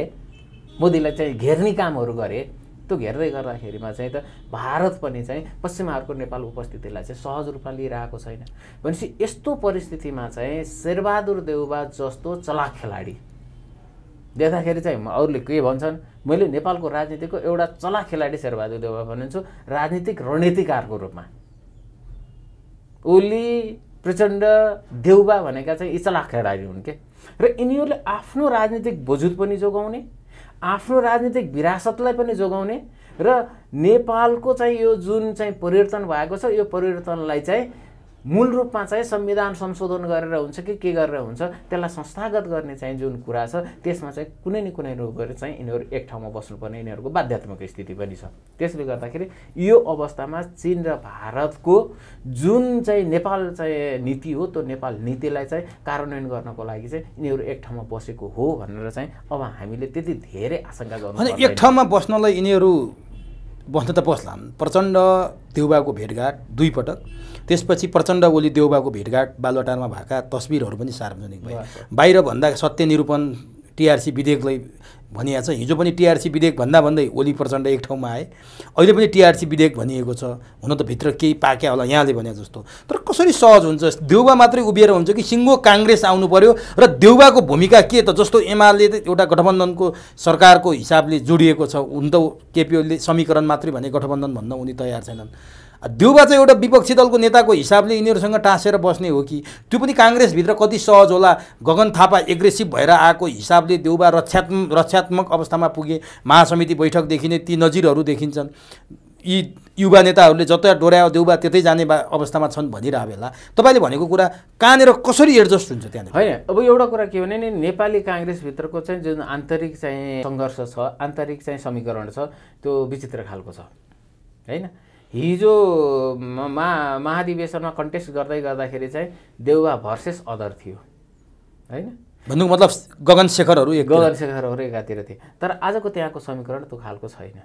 मोदीलाई चाहिँ घेर्ने कामहरु गरे, त्यो घेर्दै गर्दाखेरिमा चाहिँ त भारत पनि चाहिँ पश्चिमाहरुको नेपाल उपस्थितिलाई चाहिँ सहज रूपमा लिइरहेको छैन। भनेपछि यस्तो परिस्थितिमा चाहिँ शेरबहादुर देउवा जस्तो चलाक खेलाडी देख्दाखेरि चाहिँ अरूले के भन्छन्, मैले नेपालको राजनीतिको एउटा चलाक खेलाडी शेरबहादुर देउवा भन्छु, राजनीतिक रणनीतिकारको रूपमा। ओली, प्रचण्ड, देउवा भनेका चाहिँ यी चलाक खेलाडी हुन् के, र यिनीहरूले आफ्नो राजनीतिक बजुत पनि जोगाउने, आफ्नो राजनीतिक विरासतलाई पनि जोगाउने र नेपालको चाहिँ यो जुन चाहिँ परिवर्तन भएको छ यो परिवर्तनलाई चाहिँ मूल रूपमा चाहिँ संविधान संशोधन गरेर हुन्छ कि के गरेर हुन्छ त्यसलाई संस्थागत गर्ने चाहिँ जुन कुरा छ त्यसमा चाहिँ कुनै न कुनै रूपले चाहिँ यिनीहरू एक ठाउँमा बस्नुपर्ने यिनीहरूको बाध्यतात्मक स्थिति पनि छ। त्यसले गर्दाखेरि यो अवस्थामा चीन र भारतको जुन चाहिँ नेपाल चाहिँ नीति हो त्यो नेपाल नीतिलाई चाहिँ कार्यान्वयन गर्नको लागि चाहिँ यिनीहरू एक ठाउँमा बसेको हो भनेर चाहिँ अब हामीले त्यति धेरै आशंका गर्नुपर्दैन। एक ठाउँमा बस्नलाई यिनीहरू बस्न त बस्लान्। प्रचण्ड देउवाको भेटघाट दुई पटक, त्यसपछि प्रचण्ड ओली देउवाको भेटघाट बालुवाटारमा भएका तस्बिरहरू पनि सार्वजनिक भए। बाहिर भन्दा सत्य निरूपण टीआरसी विधेयकलाई भनिएको छ, हिजो पनि टीआरसी विधेयक भन्दा भन्दै ओली प्रचण्ड एक ठाउँमा आए, अहिले पनि टीआरसी विधेयक भनिएको छ। हुन त भित्र केही पाक्या होला यहाँले भने जस्तो, तर कसरी सहज हुन्छ? देउवा मात्रै उभिएर हुन्छ कि सिङ्गो काङ्ग्रेस आउनु पर्यो? र देउवाको भूमिका के त? जस्तो एमाले एउटा गठबन्धनको सरकारको हिसाबले जोडिएको छ, हुन त केपी ओलीले समीकरण मात्रै भने गठबन्धन भन्न उनी तयार छैनन्। देउवा चाहिँ एउटा विपक्षी दलको नेताको हिसाबले यिनीहरूसँग टाँसेर बस्ने हो कि? त्यो पनि काङ्ग्रेसभित्र कति सहज होला? गगन थापा एग्रेसिभ भएर आएको हिसाबले देउवा रक्षात्मक अवस्थामा पुगे। महासमिति बैठकदेखि नै ती नजिरहरू देखिन्छन्। यी युवा नेताहरूले जता डोर्यायो देउवा त्यतै जाने अवस्थामा छन् भनिरहेको बेला तपाईँले भनेको कुरा कहाँनिर कसरी एडजस्ट हुन्छ त्यहाँ? होइन, अब एउटा कुरा के भने नेपाली काङ्ग्रेसभित्रको चाहिँ जुन आन्तरिक चाहिँ सङ्घर्ष छ, आन्तरिक चाहिँ समीकरण छ, त्यो विचित्र खालको छ होइन। हिजो महाधिवेशनमा कन्टेस्ट गर्दै गर्दाखेरि चाहिँ देउवा भर्सेस अदर थियो हैन, भन्नुको मतलब गगन शेखरहरू एकातिर थिए। तर आजको त्यहाँको समीकरण त्यो खालको छैन।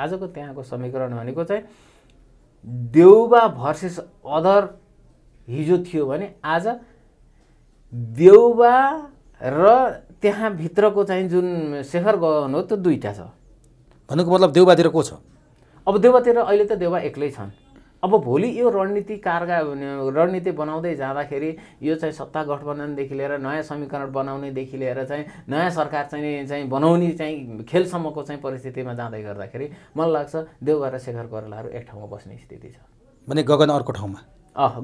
आजको त्यहाँको समीकरण भनेको चाहिँ देउवा भर्सेस अदर हिजो थियो भने आज देउवा र त्यहाँ भित्रको चाहिँ जुन शेखर गगन हो त्यो दुईटा छ। भन्नुको मतलब देउवातिर को छ? अब देउवातिर अहिले त देउवा एक्लै छन्। अब भोलि यो रणनीति बनाउँदै जाँदाखेरि यो चाहिँ सत्ता गठबन्धनदेखि लिएर नयाँ समीकरण बनाउनेदेखि लिएर चाहिँ नयाँ सरकार चाहिँ बनाउने चाहिँ खेलसम्मको चाहिँ परिस्थितिमा जाँदै गर्दाखेरि मलाई लाग्छ देउवा र शेखर कोइरालाहरू एक ठाउँमा बस्ने स्थिति छ भने गगन अर्को ठाउँमा,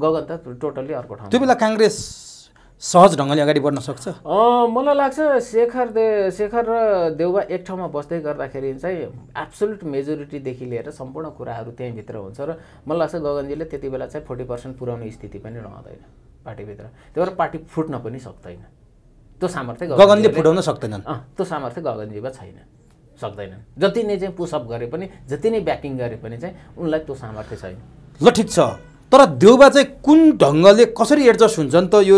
गगन त टोटल्ली अर्को ठाउँमा। त्यो बेला काङ्ग्रेस सहज ढङ्गले अगाडि बढ्न सक्छ मलाई लाग्छ। शेखर र देउवा एक ठाउँमा बस्दै गर्दाखेरि चाहिँ एब्सोल्युट मेजोरिटीदेखि लिएर सम्पूर्ण कुराहरू त्यहीँभित्र हुन्छ र मलाई लाग्छ गगनजीले त्यति बेला चाहिँ 40% पुर्याउने स्थिति पनि रहँदैन पार्टीभित्र। त्यही भएर पार्टी फुट्न पनि सक्दैन, त्यो सामर्थ्य गगनले फुटाउन सक्दैनन्, त्यो सामर्थ्य गगनजीमा छैन, सक्दैनन्। जति नै चाहिँ पुसअप गरे पनि, जति नै ब्याटिङ गरे पनि चाहिँ उनलाई त्यो सामर्थ्य छैन। ल ठिक छ, तर देउवा चाहिँ कुन ढङ्गले कसरी एडजस्ट हुन्छन् त यो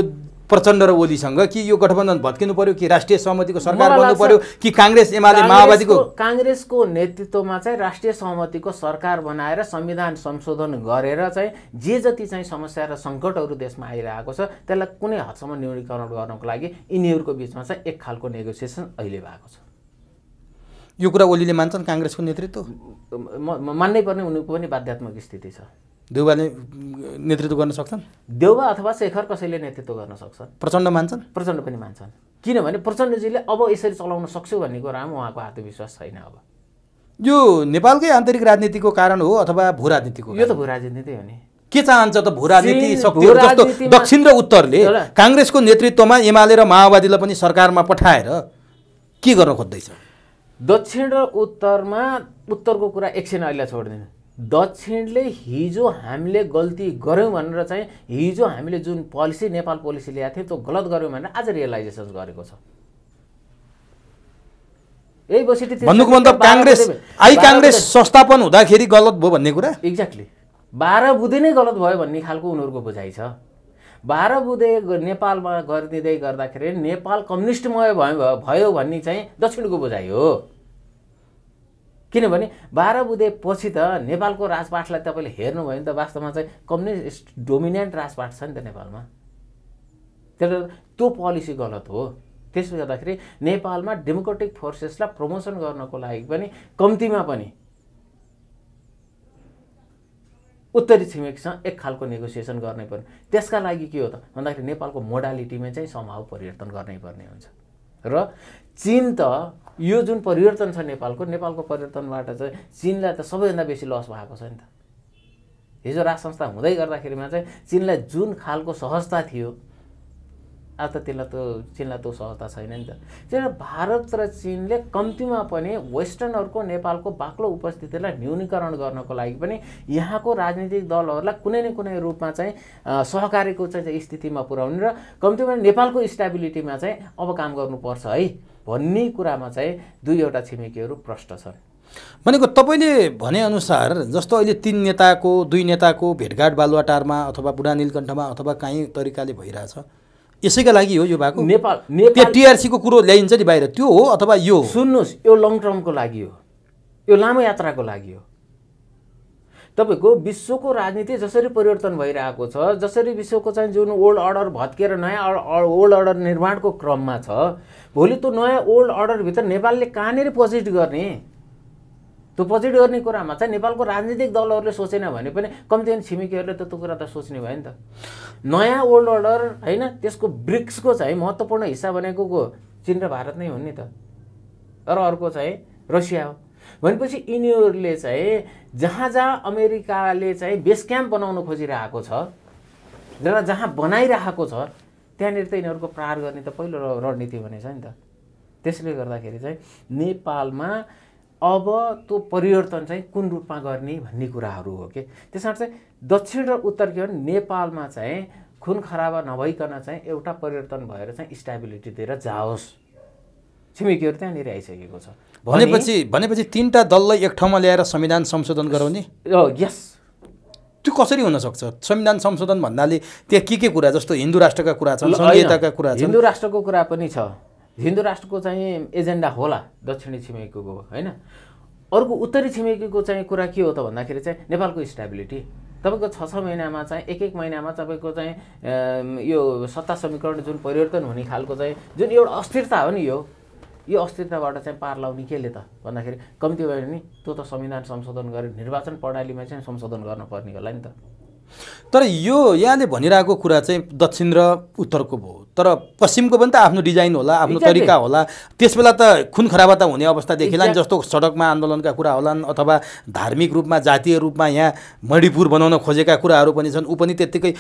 प्रचण्ड र ओलीसँग? कि यो गठबन्धन भत्किनु पर्यो, कि राष्ट्रिय सहमतिको सरकार बन्नु पर्यो, कि काङ्ग्रेस एमाले माओवादीको? काङ्ग्रेसको नेतृत्वमा चाहिँ राष्ट्रिय सहमतिको सरकार बनाएर संविधान संशोधन गरेर चाहिँ जे जति चाहिँ समस्या र सङ्कटहरू देशमा आइरहेको छ त्यसलाई कुनै हदसम्म न्यूनीकरण गर्नको लागि यिनीहरूको बिचमा चाहिँ एक खालको नेगोसिएसन अहिले भएको छ। यो कुरा ओलीले मान्छन्? काङ्ग्रेसको नेतृत्व मान्नै पर्ने उनीहरूको पनि बाध्यात्मक स्थिति छ। देउवाले नेतृत्व गर्न सक्छन्? देउवा अथवा शेखर कसैले नेतृत्व गर्न सक्छन्? प्रचण्ड मान्छन्? प्रचण्ड पनि मान्छन्, किनभने प्रचण्डजीले अब यसरी चलाउन सक्छु भन्ने कुरामा उहाँको आत्मविश्वास छैन। अब यो नेपालकै आन्तरिक राजनीतिको कारण हो अथवा भू राजनीतिको? यो त भू राजनीति हो नि। के चाहन्छ त भू राजनीति शक्तिहरू? जस्तो दक्षिण र उत्तरले काङ्ग्रेसको नेतृत्वमा एमाले र माओवादीलाई पनि सरकारमा पठाएर के गर्न खोज्दैछ? दक्षिण र उत्तरमा, उत्तरको कुरा एकछिन अहिले छोड्दिनँ, दक्षिणले हिजो हामीले गल्ती गऱ्यौँ भनेर चाहिँ हिजो हामीले जुन पोलिसी नेपाल पोलिसी ल्याएको थियौँ त्यो गलत गऱ्यौँ भनेर आज रियलाइजेसन गरेको छ। भन्नुको मतलब कांग्रेस आई कांग्रेस संस्थापन हुँदाखेरि गलत भयो भन्ने कुरा एक्ज्याक्टली 12 बुधे नै गलत भयो भन्ने खालको उनीहरुको बुझाइ छ। 12 बुधे नेपालमा गरिदिदै गर्दाखेरि नेपाल कम्युनिस्टमय भयो भन्ने चाहिँ दक्षिणको बुझाइ हो। किनभने 12 बुधे पछि त नेपालको राजपाटलाई तपाईले हेर्नु भयो नि त वास्तवमा चाहिँ कम्युनिस्ट डोमिनेन्ट राजपाट छ नि त नेपालमा। त्यो पोलिसी गलत हो। त्यसले गर्दाखेरि नेपालमा डेमोक्रेटिक फोर्सेसलाई प्रमोसन गर्नको लागि पनि कम्तीमा पनि उत्तरी छिमेकीसँग एक खालको नेगोसिएसन गर्नै पर्ने। त्यसका लागि के हो त भन्दाखेरि नेपालको मोडालिटीमा चाहिँ समाव परिवर्तन गर्नै पर्ने हुन्छ र चीन त यो जुन परिवर्तन छ नेपालको परिवर्तनबाट चाहिँ चीनलाई त सबैभन्दा बेसी लस भएको छ नि त। हिजो राष्ट्र संस्था हुँदै गर्दाखेरिमा चाहिँ चीनलाई जुन खालको सहजता थियो आज त चीनलाई त्यो सहजता छैन नि त। त्यसैले भारत र चीनले कम्तीमा पनि वेस्टर्नहरुको नेपालको बाक्लो उपस्थितिलाई न्यूनीकरण गर्नको लागि पनि यहाँको राजनीतिक दलहरूलाई कुनै न कुनै रूपमा चाहिँ सहकार्यको चाहिँ स्थितिमा पुर्याउने र कम्तीमा नेपालको स्टेबिलिटीमा चाहिँ अब काम गर्नुपर्छ है भन्ने कुरामा चाहिँ दुईवटा छिमेकीहरु प्रष्ट छन्। भनेको तपाईले भने अनुसार जस्तो अहिले तीन नेताको दुई नेताको भेटघाट बालुवाटारमा अथवा बुढा नीलकण्ठमा अथवा कुनै तरिकाले भइराछ यसैका लागि हो यो भएको नेपाल टीआरसी को कुरो ल्याइन्छ नि बाहिर त्यो हो अथवा यो सुन्नुस् यो लङ टर्मको लागि हो यो लामो यात्राको लागि हो। तपाईको विश्वको राजनीति जसरी परिवर्तन भइरहेको छ जसरी विश्वको चाहिँ जुन ओल्ड अर्डर भत्केर नयाँ ओल्ड अर्डर निर्माणको क्रममा छ भोलि त्यो नयाँ ओल्ड अर्डर भित्र नेपालले कहाँनेर पोजिट गर्ने त्यो पोजिट गर्ने कुरामा चाहिँ नेपालको राजनीतिक दलहरूले सोचेन भने पनि कम्तीमा छिमेकीहरूले त त्यो कुरा त सोच्ने भयो नि त। नयाँ वर्ल्ड अर्डर हैन त्यसको ब्रिक्सको चाहिँ महत्त्वपूर्ण हिस्सा भनेको चीन र भारत नै हुन् नि त र अर्को चाहिँ रसिया हो। भनेपछि यिनीहरूले चाहिँ जहाँ जहाँ अमेरिकाले चाहिँ बेस क्याम्प बनाउन खोजिरहेको छ र जहाँ बनाइरहेको छ त्यहाँनिर त यिनीहरूको प्रहार गर्ने त पहिलो रणनीति भनेछ नि त। त्यसले गर्दाखेरि चाहिँ नेपालमा अब त्यो परिवर्तन चाहिँ कुन रूपमा गर्ने भन्ने कुराहरू हो के त्यसमा चाहिँ दक्षिण र उत्तर के नेपालमा चाहिँ खुन खराबा नभइकन चाहिँ एउटा परिवर्तन भएर चाहिँ स्टेबिलिटीतिर जाओस्। छिमेकीहरू त्यहाँनिर आइसकेको छ भनेपछि तीनटा दललाई एक ठाउँमा ल्याएर संविधान संशोधन गराउने यस त्यो कसरी हुन सक्छ? संविधान संशोधन भन्नाले त्यहाँ के कुरा जस्तो हिन्दू राष्ट्रका कुरा छन् संहिताका कुरा छन् हिन्दू राष्ट्रको कुरा पनि छ हिन्दू राष्ट्रको चाहिँ एजेन्डा होला दक्षिणी छिमेकीको हैन। अर्को उत्तरी छिमेकीको चाहिँ कुरा के हो त भन्दाखेरि चाहिँ नेपालको स्टेबिलिटी तपाईको 6-6 महिनामा चाहिँ एक महिनामा तपाईको चाहिँ यो सत्ता समीकरण जुन परिवर्तन हुने खालको चाहिँ जुन एउटा अस्थिरता हो नि यो अस्थिरताबाट चाहिँ पार लाउने केले त भन्दाखेरि कम्ती भयो नि त्यो त संविधान संशोधन गरे निर्वाचन प्रणालीमा चाहिँ संशोधन गर्न पर्ने होला नि त। तर यो यहाँले भनिरहेको कुरा चाहिँ दक्षिण र उत्तरको भयो तर पश्चिमको पनि त आफ्नो डिजाइन होला आफ्नो तरिका होला। त्यसबेला त खुन खराबा त हुने अवस्था देखिला नि जस्तो सडकमा आन्दोलनका कुरा होलान् अथवा धार्मिक रूपमा जातीय रूपमा यहाँ मणिपुर बनाउन खोजेका कुराहरू पनि छन्। ऊ पनि त्यतिकै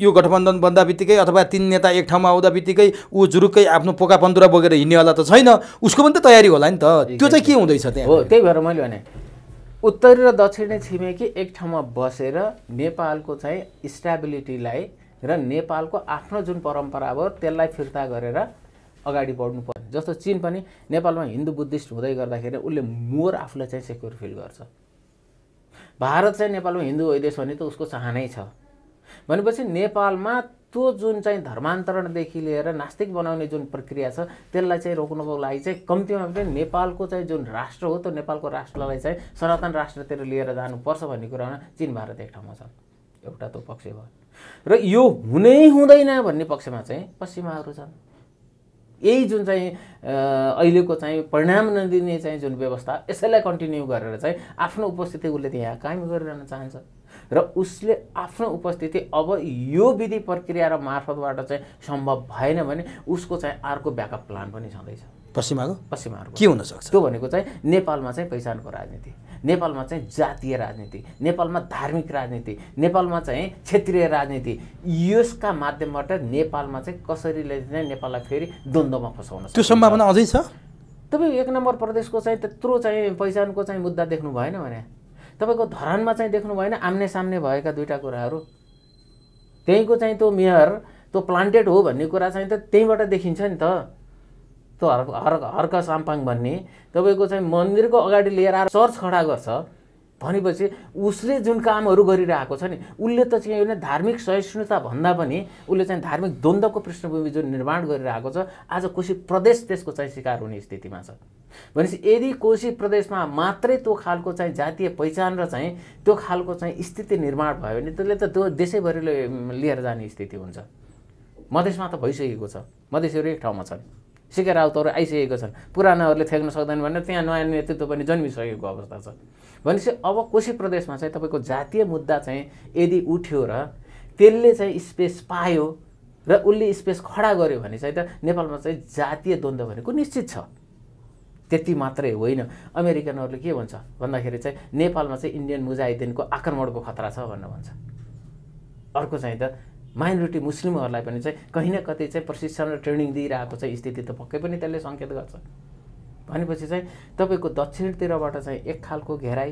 यो गठबन्धन बन्दा बित्तिकै अथवा तीन नेता एक ठाउँमा आउँदा बित्तिकै ऊ जुरुक्कै आफ्नो पोका पन्तुरा बोकेर हिँड्नेवाला त छैन उसको पनि त तयारी होला नि त। त्यो चाहिँ के हुँदैछ त्यहाँ हो त्यही भएर मैले भने उत्तरी र दक्षिणी छिमेकी एक ठाउँमा बसेर नेपालको चाहिँ स्टेबिलिटीलाई र नेपालको आफ्नो जुन परम्परा हो त्यसलाई फिर्ता गरेर अगाडि बढ्नु पर्छ। जस्तो चीन पनि नेपालमा हिन्दू बुद्धिस्ट हुँदै गर्दाखेरि उसले मोर आफूलाई चाहिँ सेक्युर फिल गर्छ। भारत चाहिँ नेपालमा हिन्दू होइदेश भने त उसको चाहनै छ भनेपछि नेपालमा त्यो जुन चाहिँ धर्मान्तरणदेखि लिएर नास्तिक बनाउने जुन प्रक्रिया छ त्यसलाई चाहिँ रोक्नको लागि चाहिँ कम्तीमा पनि नेपालको चाहिँ जुन राष्ट्र हो त्यो नेपालको राष्ट्रलाई चाहिँ सनातन राष्ट्रतिर लिएर जानुपर्छ भन्ने कुरामा चीन भारत एक ठाउँमा छन्। एउटा त्यो पक्ष भयो र यो हुनै हुँदैन भन्ने पक्षमा चाहिँ पश्चिमाहरू छन्। यही जुन चाहिँ अहिलेको चाहिँ परिणाम नदिने चाहिँ जुन व्यवस्था यसैलाई कन्टिन्यू गरेर चाहिँ आफ्नो उपस्थिति उसले त्यहाँ कायम गरिरहन चाहन्छ र उसले आफ्नो उपस्थिति अब यो विधि प्रक्रिया र मार्फतबाट चाहिँ सम्भव भएन भने उसको चाहिँ अर्को ब्याकअप प्लान पनि छँदैछ। पश्चिमाहरूको के हुन सक्छ त्यो भनेको चाहिँ नेपालमा चाहिँ पहिचानको राजनीति नेपालमा चाहिँ जातीय राजनीति नेपालमा धार्मिक राजनीति नेपालमा चाहिँ क्षेत्रीय राजनीति यसका माध्यमबाट नेपालमा चाहिँ कसरीले चाहिँ नेपाललाई फेरि द्वन्द्वमा फसाउन त्यो सम्भावना अझै छ। तपाईँ एक नम्बर प्रदेशको चाहिँ त्यत्रो चाहिँ पहिचानको चाहिँ मुद्दा देख्नु भएन भने तपाईको धरानमा चाहिँ देख्नु भएन आम्ने सामने भएका दुईटा कुराहरू त्यहीको चाहिँ त्यो मेयर त्यो प्लान्टेड हो भन्ने कुरा चाहिँ त त्यहीबाट देखिन्छ नि त। तो हर हर्क साम्पाङ भन्ने तपाईको चाहिँ मन्दिरको अगाडि लिएर आएर चर्च खडा गर्छ भनेपछि उसले जुन कामहरु गरिरहेको छ नि उसले त चाहिँ यो धार्मिक सहिष्णुता भन्दा पनि उसले चाहिँ धार्मिक द्वन्द्वको पृष्ठभूमि जुन निर्माण गरिरहेको छ आज कोशी प्रदेश त्यसको चाहिँ शिकार हुने स्थितिमा छ। भनेपछि यदि कोशी प्रदेशमा मात्रै त्यो खालको चाहिँ जातीय पहिचान र चाहिँ त्यो खालको चाहिँ स्थिति निर्माण भयो भने त्यसले त त्यो देशैभरि लिएर जाने स्थिति हुन्छ। मधेसमा त भइसकेको छ, मधेसहरु एक ठाउँमा छन्, सिकेर आउतहरु आइसकेका छन्, पुरानाहरुले थ्याक्न सक्दैन भनेर त्यहाँ नयाँ नेतृत्व पनि जन्मिसकेको अवस्था छ। भनेपछि अब कोशी प्रदेशमा चाहिँ तपाईको जातीय मुद्दा चाहिँ यदि उठ्यो र त्यसले चाहिँ स्पेस पायो र उसले स्पेस खडा गर्यो भने चाहिँ त नेपालमा चाहिँ जातीय द्वन्द्व भनेको निश्चित छ। त्यति मात्रै होइन, अमेरिकनहरुले के भन्छ भन्दाखेरि चाहिँ नेपालमा चाहिँ इन्डियन मुजाहिदिनको आक्रमणको खतरा छ भनेर भन्छ। अर्को चाहिँ त माइनोरिटी मुस्लिमहरुलाई पनि चाहिँ कहीं न कतै चाहिँ प्रशिक्षण र ट्रेनिङ दिइराको चाहिँ स्थिति त पक्कै पनि त्यसले संकेत गर्छ। भनेपछि चाहिँ तपाईको दक्षिणतिरबाट चाहिँ एक खालको घेराई,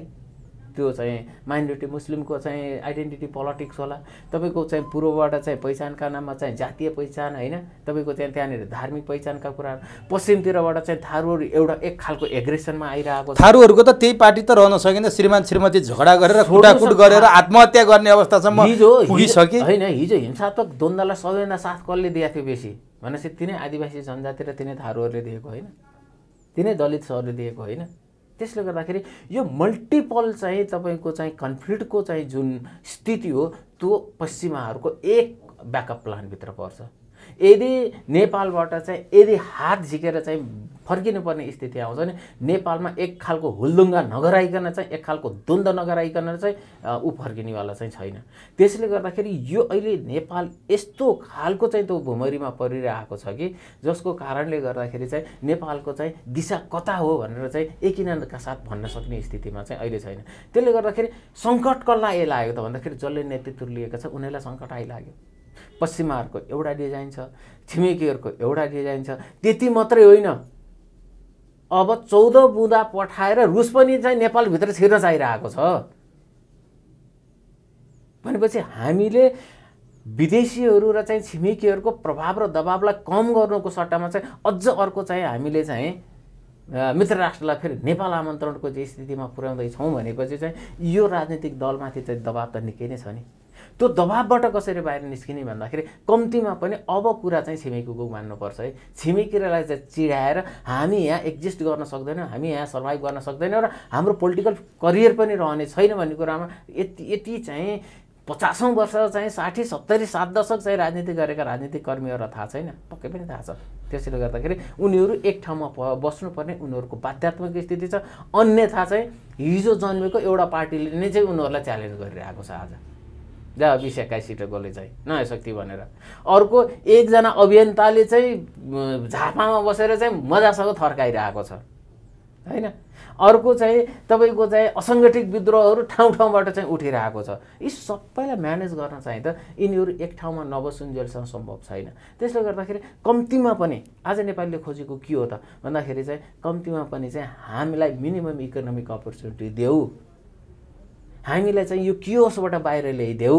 त्यो चाहिँ माइनोरिटी मुस्लिमको चाहिँ आइडेन्टिटी पोलिटिक्स होला, तपाईको चाहिँ पूर्वबाट चाहिँ पहिचानका नाममा चाहिँ जातीय पहिचान हैन, तपाईको चाहिँ त्यहाँनेर धार्मिक पहिचानका कुरा, पश्चिमतिरबाट चाहिँ थारूहरु एउटा एक खालको एग्रेसनमा आइराको छ। थारूहरुको त त्यही पार्टी त रहन सकेन, श्रीमान श्रीमती झगडा गरेर कुटाकुट गरेर आत्महत्या गर्ने अवस्थासम्म पुगिसके हैन। हिजो हिंसात्मक द्वन्द्वलाई सबैभन्दा साथ कसले दिएको थियो बेसी भनेपछि तिनै आदिवासी जनजाति र तिनै थारूहरुले दिएको हैन, तिनै दलित सरले दिएको हैन। त्यसले गर्दाखेरि यो मल्टिपल चाहिँ तपाईको चाहिँ कन्फ्लिक्ट को चाहिँ जुन स्थिति हो त्यो पश्चिमाहरुको एक ब्याकअप प्लान भित्र पर्छ। यदि नेपालबाट चाहिँ यदि हात झिकेर चाहिँ फर्किनुपर्ने स्थिति आउँछ नि नेपालमा एक खालको हुल्दुङ्गा नगराइकन चाहिँ एक खालको द्वन्द नगराइकन चाहिँ उ फर्किनेवाला चाहिँ छैन। त्यसले गर्दाखेरि यो अहिले नेपाल यस्तो खालको चाहिँ त्यो भुमरीमा परिरहेको छ कि जसको कारणले गर्दाखेरि चाहिँ नेपालको चाहिँ दिशा कता हो भनेर चाहिँ एकिनका साथ भन्न सक्ने स्थितिमा चाहिँ अहिले छैन। त्यसले गर्दाखेरि संकट कसलाई लाग्यो त भन्दाखेरि जसले नेतृत्व लिएको छ उनीलाई संकट आइलाग्यो। पश्चिमाहरुको एउटा डिजाइन छ, छिमेकीहरुको एउटा डिजाइन छ, त्यति मात्रै होइन अब 14 बुँदा पठाएर रुस पनि चाहिँ नेपाल भित्र छिर्न चाहिरहेको छ। भनेपछि हामीले विदेशीहरु र चाहिँ छिमेकीहरुको प्रभाव र दबावलाई कम गर्नुको सट्टामा चाहिँ अझ अर्को चाहिँ हामीले चाहिँ मित्र राष्ट्रलाई फेरि नेपाल आमन्त्रणको जे स्थितिमा पुर्याउँदै छौं भनेपछि चाहिँ यो राजनीतिक दलमाथि चाहिँ दबाब त निकै नै छ नि। त्यो दबाबबाट कसरी बाहिर निस्किने भन्दाखेरि कम्तीमा पनि अब कुरा चाहिँ छिमेकीको मान्नुपर्छ है, छिमेकीलाई चाहिँ चिडाएर हामी यहाँ एक्जिस्ट गर्न सक्दैनौं, हामी यहाँ सर्भाइभ गर्न सक्दैनौं र हाम्रो पोलिटिकल करियर पनि रहने छैन भन्ने कुरामा यति चाहिँ 50औं वर्ष चाहिँ 60 70 7 दशक चाहिँ राजनीति गरेका राजनीतिक कर्मीहरुलाई थाहा छैन, पक्कै पनि थाहा छ। त्यसैले गर्दाखेरि उनीहरु एक ठाउँमा बस्नुपर्ने उनीहरुको बाध्यतात्मक स्थिति छ। अन्यथा चाहिँ हिजो जन्मेको एउटा पार्टीले नै चाहिँ उनीहरुलाई च्यालेन्ज गरिरहेको छ आज जा 20-21 सिटकोले चाहिँ नयाँ शक्ति भनेर, अर्को एकजना अभियन्ताले चाहिँ झापामा बसेर चाहिँ मजासँग थर्काइरहेको छ हैन, अर्को चाहिँ तपाईको चाहिँ असंगठित विद्रोहहरु ठाउँ ठाउँबाट चाहिँ उठिरहेको छ। यी सबैलाई म्यानेज गर्न चाहिँ त यिनीहरु एक ठाउँमा नबसुन जेलसम्म सम्भव छैन। त्यसले गर्दाखेरि कम्तिमा पनि आज नेपालले खोजेको के हो त भन्दाखेरि चाहिँ कम्तिमा पनि चाहिँ हामीलाई मिनिमम इकोनोमिक अपर्च्युनिटी देऊ, हामीलाई चाहिँ यो कियोसबाट बाहिर ल्याइदेऊ,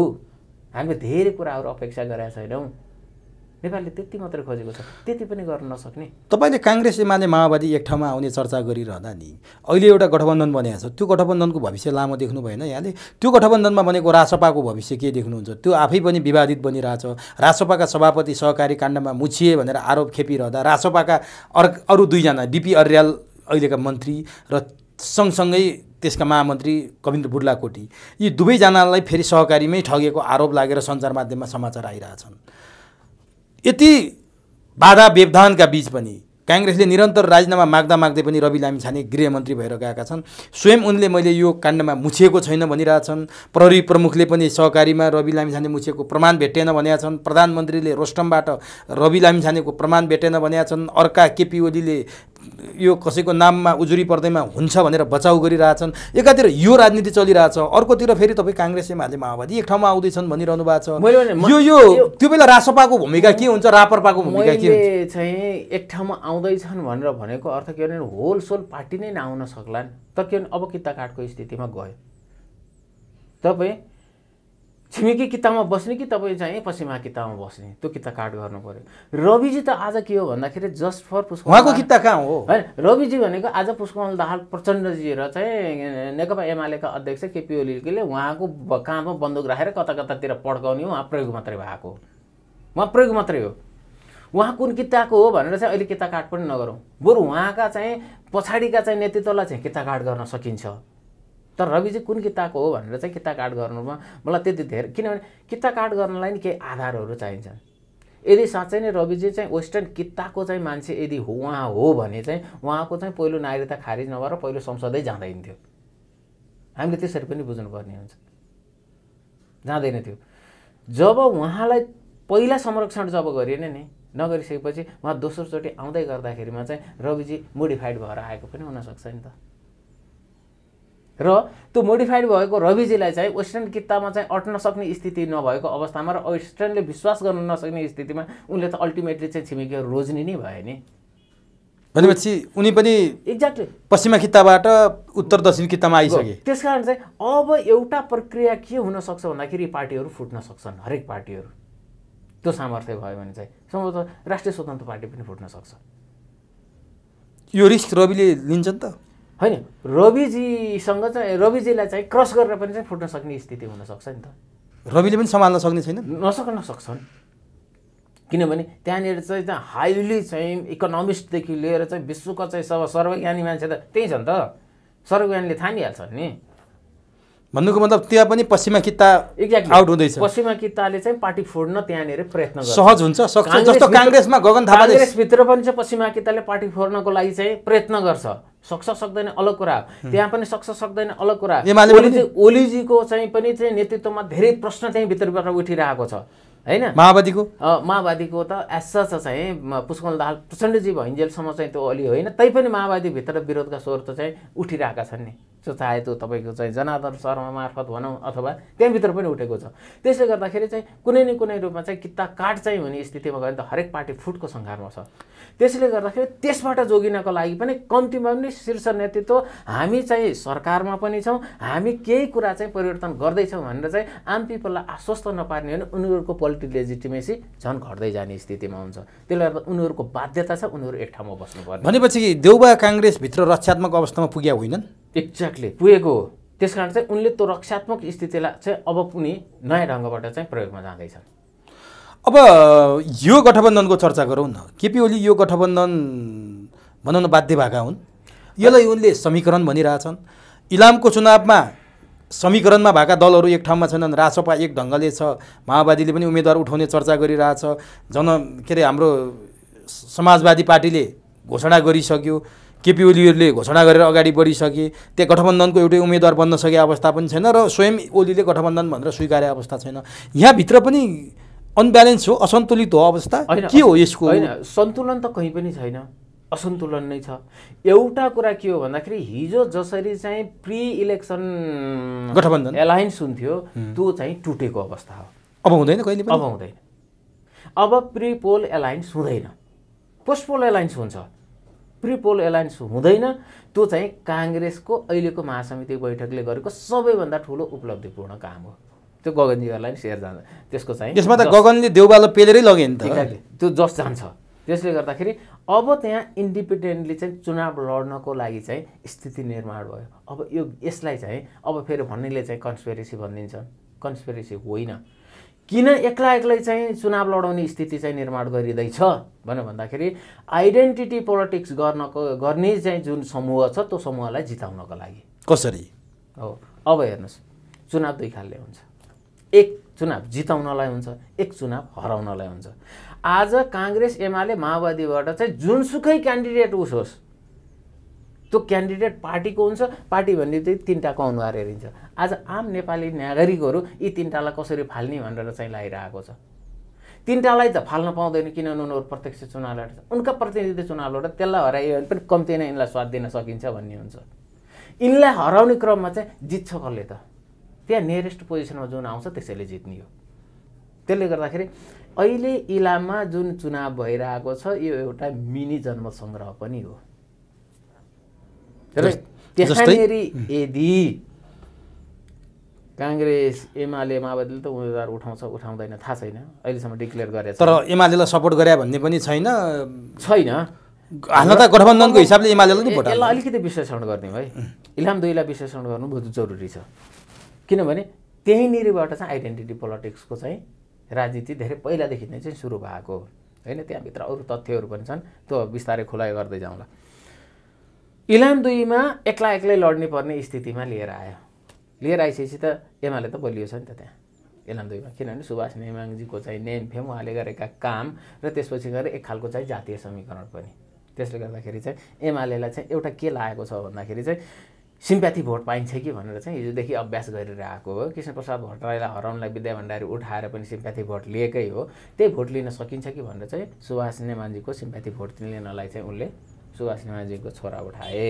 हामीले धेरै कुराहरु अपेक्षा गरेका छैनौं। नेपालले त्यति मात्र खोजेको छ, त्यति पनि गर्न नसक्ने। तपाईले कांग्रेस एमाले माओवादी एक ठाउँमा आउने चर्चा गरिरहँदा नि अहिले एउटा गठबन्धन बनेको छ, त्यो गठबन्धनको भविष्य लामो देख्नु भएन यहाँले? त्यो गठबन्धनमा बनेको रासपाको भविष्य के देख्नुहुन्छ? त्यो आफै पनि विवादित बनिरहेछ। रासपाका सभापति सहकारी काण्डमा मुछिए भनेर आरोप खेपिरहँदा रासपाका अरु दुईजना डीपी अर्याल अहिलेका मन्त्री र सँगसँगै त्यसका महामन्त्री कविन्द्र बुढलाकोटी, यी दुवैजनालाई फेरि सहकारीमै ठगेको आरोप लागेर सञ्चार माध्यममा समाचार आइरहेछन्। यति बाधा व्यवधानका बीच पनि कांग्रेसले निरन्तर राजीनामा माग्दा माग्दै पनि रवि लामिछाने गृहमन्त्री भएर गएका छन्। स्वयं उनले मैले यो काण्डमा मुछिएको छैन भनिरहेछन्। प्रहरी प्रमुखले पनि सहकारीमा रवि लामिछाने मुछिएको प्रमाण भेटेन भनेका छन्। प्रधानमन्त्रीले रोस्टमबाट रवि लामिछानेको प्रमाण भेटेन भनेका छन्। अर्का केपी ओलीले यो कसैको नाममा उजुरी पर्दैमा हुन्छ भनेर बचाउ गरिरहेछन्। एकातिर यो राजनीति चलिरहेछ, अर्कोतिर फेरि तपाईं कांग्रेस एमाले माओवादी एक ठाउँमा आउँदैछन् भनिरहनु भएको छ। यो त्यो बेला रासपाको भूमिका के हुन्छ, रापरपाको भूमिका के हुन्छ? चाहिँ एक ठाउँमा आउँदैछन् भनेर भनेको अर्थ के भने होलसोल पार्टी नै नआउन सक्लान् त, किन अब किताकाटको स्थितिमा गयो। तपाईं छिमेकी किताबमा बस्ने कि तपाई चाहिँ पश्चिमा किताबमा बस्ने, त्यो किता काट गर्नु पर्यो। रविजी त आज के हो भन्दाखेरि जस्ट फर पुष्प उहाँको किता कहाँ हो हैन। रविजी भनेको आज पुष्पकमल दाहाल प्रचण्डजी र चाहिँ नेकपा एमालेका अध्यक्ष केपी ओलीले उहाँको काममा बन्दुक राखेर कता कतातिर पड्काउने उहाँ प्रयोग मात्रै भएको हो, उहाँ प्रयोग मात्रै हो। उहाँ कुन किताको हो भनेर चाहिँ अहिले किता काट पनि नगरौँ, बरु उहाँका चाहिँ पछाडीका चाहिँ नेतृत्वलाई चाहिँ किता काट गर्न सकिन्छ। तर रविजी कुन किताको हो भनेर चाहिँ किता काट गर्नुमा मलाई त्यति धेरै, किनभने किता काट गर्नलाई नि केही आधारहरू चाहिन्छ। यदि साँच्चै नै रविजी चाहिँ वेस्टर्न किताको चाहिँ मान्छे यदि उहाँ हो भने चाहिँ उहाँको चाहिँ पहिलो नागरिकता खारिज नभएर पहिलो संसदै जाँदैन थियो, हामीले त्यसरी पनि बुझ्नुपर्ने हुन्छ। जाँदैन थियो जब उहाँलाई पहिला संरक्षण जब गरिएन नि, नगरिसकेपछि उहाँ दोस्रोचोटि आउँदै गर्दाखेरिमा चाहिँ रविजी मोडिफाइड भएर आएको पनि हुनसक्छ नि त। र त्यो मोडिफाइड भएको रविजीलाई चाहिँ वेस्टर्न किताबमा चाहिँ अट्न सक्ने स्थिति नभएको अवस्थामा र वेस्टर्नले विश्वास गर्न नसक्ने स्थितिमा उनले त अल्टिमेटली चाहिँ छिमेकीहरू रोज्ने नै भयो नि। भनेपछि उनी पनि एक्ज्याक्टली पश्चिमा किताबबाट उत्तर दक्षिण किताबमा आइसके। त्यसकारण चाहिँ अब एउटा प्रक्रिया के हुनसक्छ भन्दाखेरि पार्टीहरू फुट्न सक्छन्, हरेक पार्टीहरू त्यो सामर्थ्य भयो भने चाहिँ सम्भवतः राष्ट्रिय स्वतन्त्र पार्टी पनि फुट्न सक्छ। यो रिस्क रविले लिन्छन् त हैन, रविजीसँग चाहिँ रविजीलाई चाहिँ क्रस गरेर पनि चाहिँ फुट्न सक्ने स्थिति हुनसक्छ नि त। रविले पनि सम्हाल्न सक्ने छैन, नसक्न सक्छन्, किनभने त्यहाँनिर चाहिँ हाइली चाहिँ इकोनोमिस्टदेखि लिएर चाहिँ विश्वका चाहिँ सर्वज्ञानी मान्छे त त्यही छ नि त, सर्वज्ञानीले ठानिहाल्छन् नि। भन्नुको मतलब त्यहाँ पनि पश्चिमा किता आउट हुँदैछ, पश्चिमा किताले चाहिँ पार्टी फोड्न त्यहाँनिर प्रयत्न गर्छ, सहज हुन्छ सक्छ। जस्तो कांग्रेसमा गगन थापा कांग्रेसभित्र पनि चाहिँ पश्चिमा किताले पार्टी फोड्नको लागि चाहिँ प्रयत्न गर्छ, सक्छ सक्दैन अलग कुरा, त्यहाँ पनि सक्छ सक्दैन अलग कुरा। ओलीजीको चाहिँ पनि चाहिँ नेतृत्वमा धेरै प्रश्न त्यही भित्रबाट उठिरहेको छ हैन। माओवादीको त एसस चाहिँ पुष्पकमल दाहाल प्रचण्डजी भइन्जेलसम्म चाहिँ त्यो ओली होइन, तैपनि माओवादीभित्र विरोधका स्वर त चाहिँ उठिरहेका छन् नि। त्यो चाहे त्यो तपाईँको चाहिँ जनार्दन शर्मा मार्फत भनौँ अथवा त्यहाँभित्र पनि उठेको छ। त्यसले गर्दाखेरि चाहिँ कुनै न कुनै रूपमा चाहिँ किता काट चाहिँ हुने स्थितिमा गयो भने त हरेक पार्टी फुटको सङ्घारमा छ। त्यसले गर्दाखेरि त्यसबाट जोगिनको लागि पनि कम्तीमा पनि शीर्ष नेतृत्व हामी चाहिँ सरकारमा पनि छौँ, हामी केही कुरा चाहिँ परिवर्तन गर्दैछौँ भनेर चाहिँ आम पिपललाई आश्वस्त नपार्ने हो भने उनीहरूको पोलिटिकल लेजिटिमेसी झन् घट्दै जाने स्थितिमा हुन्छ। त्यसले गर्दा उनीहरूको बाध्यता छ उनीहरू एक ठाउँमा बस्नुपर्छ। भनेपछि देउवा काङ्ग्रेसभित्र रक्षात्मक अवस्थामा पुग्या होइनन्, एक्ज्याक्टली पुगेको हो। त्यसकारण चाहिँ उनले त्यो रक्षात्मक स्थितिलाई चाहिँ अब उनी नयाँ ढङ्गबाट चाहिँ प्रयोगमा जाँदैछन्। अब यो गठबन्धनको चर्चा गरौँ न। केपी ओली यो गठबन्धन बनाउन बाध्य भएका हुन्, यसलाई उनले समीकरण भनिरहेछन्। इलामको चुनावमा समीकरणमा भएका दलहरू एक ठाउँमा छैनन्, रासपा एक ढङ्गले छ, माओवादीले पनि उम्मेदवार उठाउने चर्चा गरिरहेछ, के अरे हाम्रो समाजवादी पार्टीले घोषणा गरिसक्यो, केपी ओलीहरूले घोषणा गरेर अगाडि बढिसके, त्यहाँ गठबन्धनको एउटै उम्मेदवार बन्न सके अवस्था पनि छैन र स्वयं ओलीले गठबन्धन भनेर स्वीकारे अवस्था छैन। यहाँभित्र पनि अनब्यालेन्स हो, असन्तुलित हो अवस्था, के हो यसको? होइन, सन्तुलन त कहीँ पनि छैन, असन्तुलन नै छ। एउटा कुरा के हो भन्दाखेरि हिजो जसरी चाहिँ प्रि इलेक्सन गठबन्धन एलायन्स हुन्थ्यो त्यो चाहिँ टुटेको अवस्था हो, अब हुँदैन कहिले पनि, अब हुँदैन। अब प्रि पोल एलायन्स हुँदैन, पोस्ट पोल एलायन्स हुन्छ, प्रि पोल एलायन्स हुँदैन। त्यो चाहिँ काङ्ग्रेसको अहिलेको महासमिति बैठकले गरेको सबैभन्दा ठुलो उपलब्धिपूर्ण काम हो। त्यो गगनजीहरूलाई पनि सेयर जान्छ त्यसको चाहिँ, यसमा त गगनले देउवालाई पेलेरै लगे नि त, त्यो जस जान्छ। त्यसले गर्दाखेरि अब त्यहाँ इन्डिपेन्डेन्टली चाहिँ चुनाव लड्नको लागि चाहिँ स्थिति निर्माण भयो। अब यो यसलाई चाहिँ अब फेरि भन्नेले चाहिँ कन्सपिरेसी भनिन्छ, कन्सपिरेसी होइन। किन एक्लै एक्लै चाहिँ चुनाव लडाउने स्थिति चाहिँ निर्माण गरिँदैछ भन्दाखेरि आइडेन्टिटी पोलिटिक्स गर्ने चाहिँ जुन समूह छ त्यो समूहलाई जिताउनको लागि। कसरी हो? अब हेर्नुहोस्, चुनाव दुई खालले हुन्छ, एक चुनाव जिताउनलाई हुन्छ, एक चुनाव हराउनलाई हुन्छ। आज काङ्ग्रेस एमाले माओवादीबाट चाहिँ जुनसुकै क्यान्डिडेट होस् त्यो क्यान्डिडेट पार्टीको हुन्छ, पार्टी भन्ने चाहिँ तिनवटाको अनुहार हेरिन्छ। आज आम नेपाली नागरिकहरू यी तिनवटालाई कसरी फाल्ने भनेर चाहिँ लागिरहेको छ। तिनवटालाई त फाल्न पाउँदैन किनभने उनीहरू प्रत्यक्ष चुनाव लड्छ, उनका प्रतिनिधि चुनाव लड्छ, त्यसलाई हरायो भने पनि कम्ती नै यिनलाई स्वाद दिन सकिन्छ भन्ने हुन्छ। यिनलाई हराउने क्रममा चाहिँ जित्छ कसले त? त्यहाँ नियरेस्ट पोजिसनमा जुन आउँछ त्यसैले जित्ने हो। त्यसले गर्दाखेरि अहिले इलाममा जुन चुनाव भइरहेको छ यो एउटा मिनी जनमतसङ्ग्रह पनि हो। त्यसैले यदि कांग्रेस एमाले माओवादीले त उम्मेदवार उठाउँछ उठाउँदैन थाहा छैन, अहिलेसम्म डिक्लेयर गरेछ। तर एमालेलाई सपोर्ट गरे भन्ने पनि छैन छैन हाल्न त गठबन्धनको हिसाबले एमालेले नि भोट हाल्छ। यसलाई अलिकति विश्लेषण गर्ने भाइ, इलाम दुईलाई विश्लेषण गर्नु बहुत जरुरी छ, किनभने त्यही निरबाट चाहिँ आइडेन्टिटी पोलिटिक्सको चाहिँ राजनीति धेरै पहिलादेखि नै चाहिँ सुरु भएको हो हैन। त्यहाँभित्र अरू तथ्यहरू पनि छन्, त्यो बिस्तारै खुलाइ गर्दै जाउँला। इलाम दुईमा एक्लै एक्लै लड्ने पर्ने स्थितिमा लिएर आइसकेपछि त एमाले त बलियो छ नि त त्यहाँ इलाम दुईमा, किनभने सुभाष नेमाङजीको चाहिँ नेम फेम, उहाँले गरेका काम र त्यसपछि गएर एक खालको चाहिँ जातीय समीकरण पनि, त्यसले गर्दाखेरि चाहिँ एमालेलाई चाहिँ एउटा के लागेको छ भन्दाखेरि चाहिँ सिम्प्याथी भोट पाइन्छ कि भनेर चाहिँ हिजोदेखि अभ्यास गरिरहेको हो। कृष्णप्रसाद भट्टराईलाई हराउनलाई विद्या भण्डारी उठाएर पनि सिम्प्याथी भोट लिएकै हो, त्यही भोट लिन सकिन्छ कि भनेर चाहिँ सुभाष नेमाङजीको सिम्प्याथी भोट लिनलाई चाहिँ उनले सुभाष नेमाङजीको छोरा उठाए।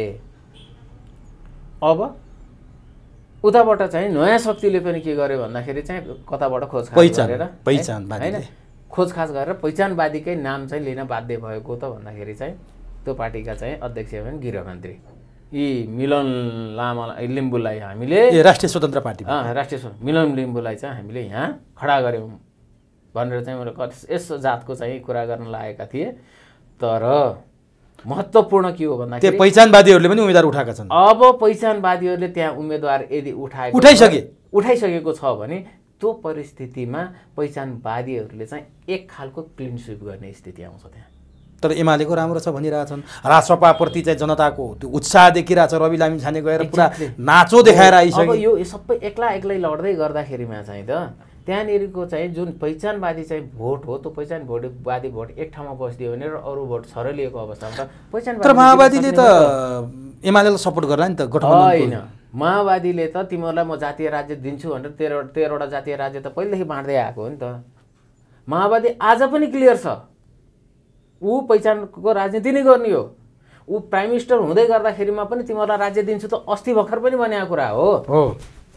अब उताबाट चाहिँ नयाँ शक्तिले पनि के गर्यो भन्दाखेरि चाहिँ कताबाट खोजखाज गरेर होइन खोजखाज गरेर पहिचानवादीकै नाम चाहिँ लिन बाध्य भएको त भन्दाखेरि चाहिँ त्यो पार्टीका चाहिँ अध्यक्ष एवं गृहमन्त्री यी मिलन लामा लिम्बूलाई हामीले राष्ट्रिय स्वतन्त्र पार्टी मिलन लिम्बूलाई चाहिँ हामीले यहाँ खडा गऱ्यौँ भनेर चाहिँ मैले यस जातको चाहिँ कुरा गर्न लागेका थिए। तर महत्त्वपूर्ण के हो भन्दाखेरि पहिचानवादीहरूले पनि उम्मेदवार उठाएका छन्। अब पहिचानवादीहरूले त्यहाँ उम्मेदवार यदि उठाइसकेको छ भने त्यो परिस्थितिमा पहिचानवादीहरूले चाहिँ एक खालको क्लिन स्विप गर्ने स्थिति आउँछ त्यहाँ। तर एमालेको राम्रो छ भनिरहेछन्, रासपाप्रति चाहिँ जनताको त्यो उत्साह देखिरहेछ, रवि लामिछाने गएर पुरा नाचो देखाएर आइसक्यो। अब यो सबै एक्लै एक्लै लड्दै गर्दाखेरिमा चाहिँ त त्यहाँनिरको चाहिँ जुन पहिचानवादी चाहिँ भोट हो त्यो पहिचानवादी भोट एक ठाउँमा बस्दियो भने र अरू भोट छरलिएको अवस्थामा पहिचानवादी। तर माओवादीले त एमालेलाई सपोर्ट गर्ला नि त गठबन्धन होइन, माओवादीले त तिमीहरूलाई म जातीय राज्य दिन्छु भनेर 13 जातीय राज्य त पहिलेदेखि बाँड्दै आएको हो नि त। माओवादी आज पनि क्लियर छ, ऊ पहिचानको राजनीति नै गर्ने हो। ऊ प्राइम मिनिस्टर हुँदै गर्दाखेरिमा पनि तिमीहरूलाई राज्य दिन्छु त अस्ति भर्खर पनि भनेको कुरा हो।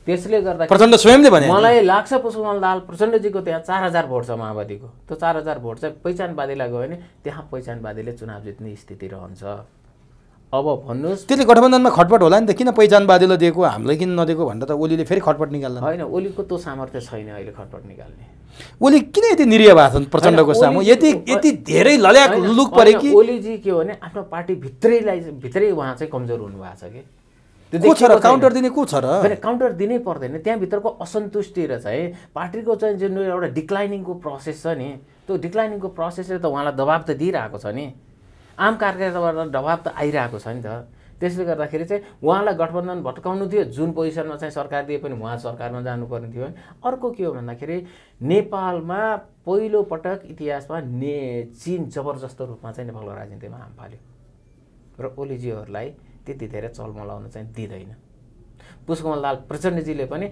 त्यसले गर्दा प्रचण्ड स्वयंले भने मलाई लाग्छ पुष्पमल दाहाल प्रचण्डजीको त्यहाँ 4000 भोट छ माओवादीको, त्यो 4000 भोट चाहिँ पहिचानवादीलाई गयो भने त्यहाँ पहिचानवादीले चुनाव जित्ने स्थिति रहन्छ। अब भन्नुहोस् त्यसले गठबन्धनमा खटपट होला नि त, किन पहिचानवादीलाई दिएको हामीलाई किन नदिएको भन्दा त ओलीले फेरि खटपट निकाल्ला होइन। ओलीको त्यो सामर्थ्य छैन अहिले खटपट निकाल्ने, ओली किन यति निरीह भएको प्रचण्डको सामु यति धेरै लल्याक लुलुक परे कि ओलीजी के हो भने आफ्नो पार्टी भित्रै उहाँ चाहिँ कमजोर हुनुभएको छ कि त्यो काउन्टर दिने को छ र काउन्टर दिनै पर्दैन। त्यहाँभित्रको असन्तुष्टि र चाहिँ पार्टीको चाहिँ जुन एउटा डिक्लाइनिङको प्रोसेस छ नि त्यो डिक्लाइनिङको प्रोसेसले त उहाँलाई दबाब त दिइरहेको छ नि, आम कार्यकर्ताबाट दबाब त आइरहेको छ नि त। त्यसले गर्दाखेरि चाहिँ उहाँलाई गठबन्धन भट्काउनु थियो, जुन पोजिसनमा चाहिँ सरकार दिए पनि उहाँ सरकारमा जानुपर्ने थियो। अर्को के हो भन्दाखेरि नेपालमा पहिलोपटक इतिहासमा चीन जबरजस्त रूपमा चाहिँ नेपालको राजनीतिमा हाम फाल्यो र ओलीजीहरूलाई त्यति धेरै चलमलाउन चाहिँ दिँदैन। पुष्पकमल दाहाल प्रचण्डजीले पनि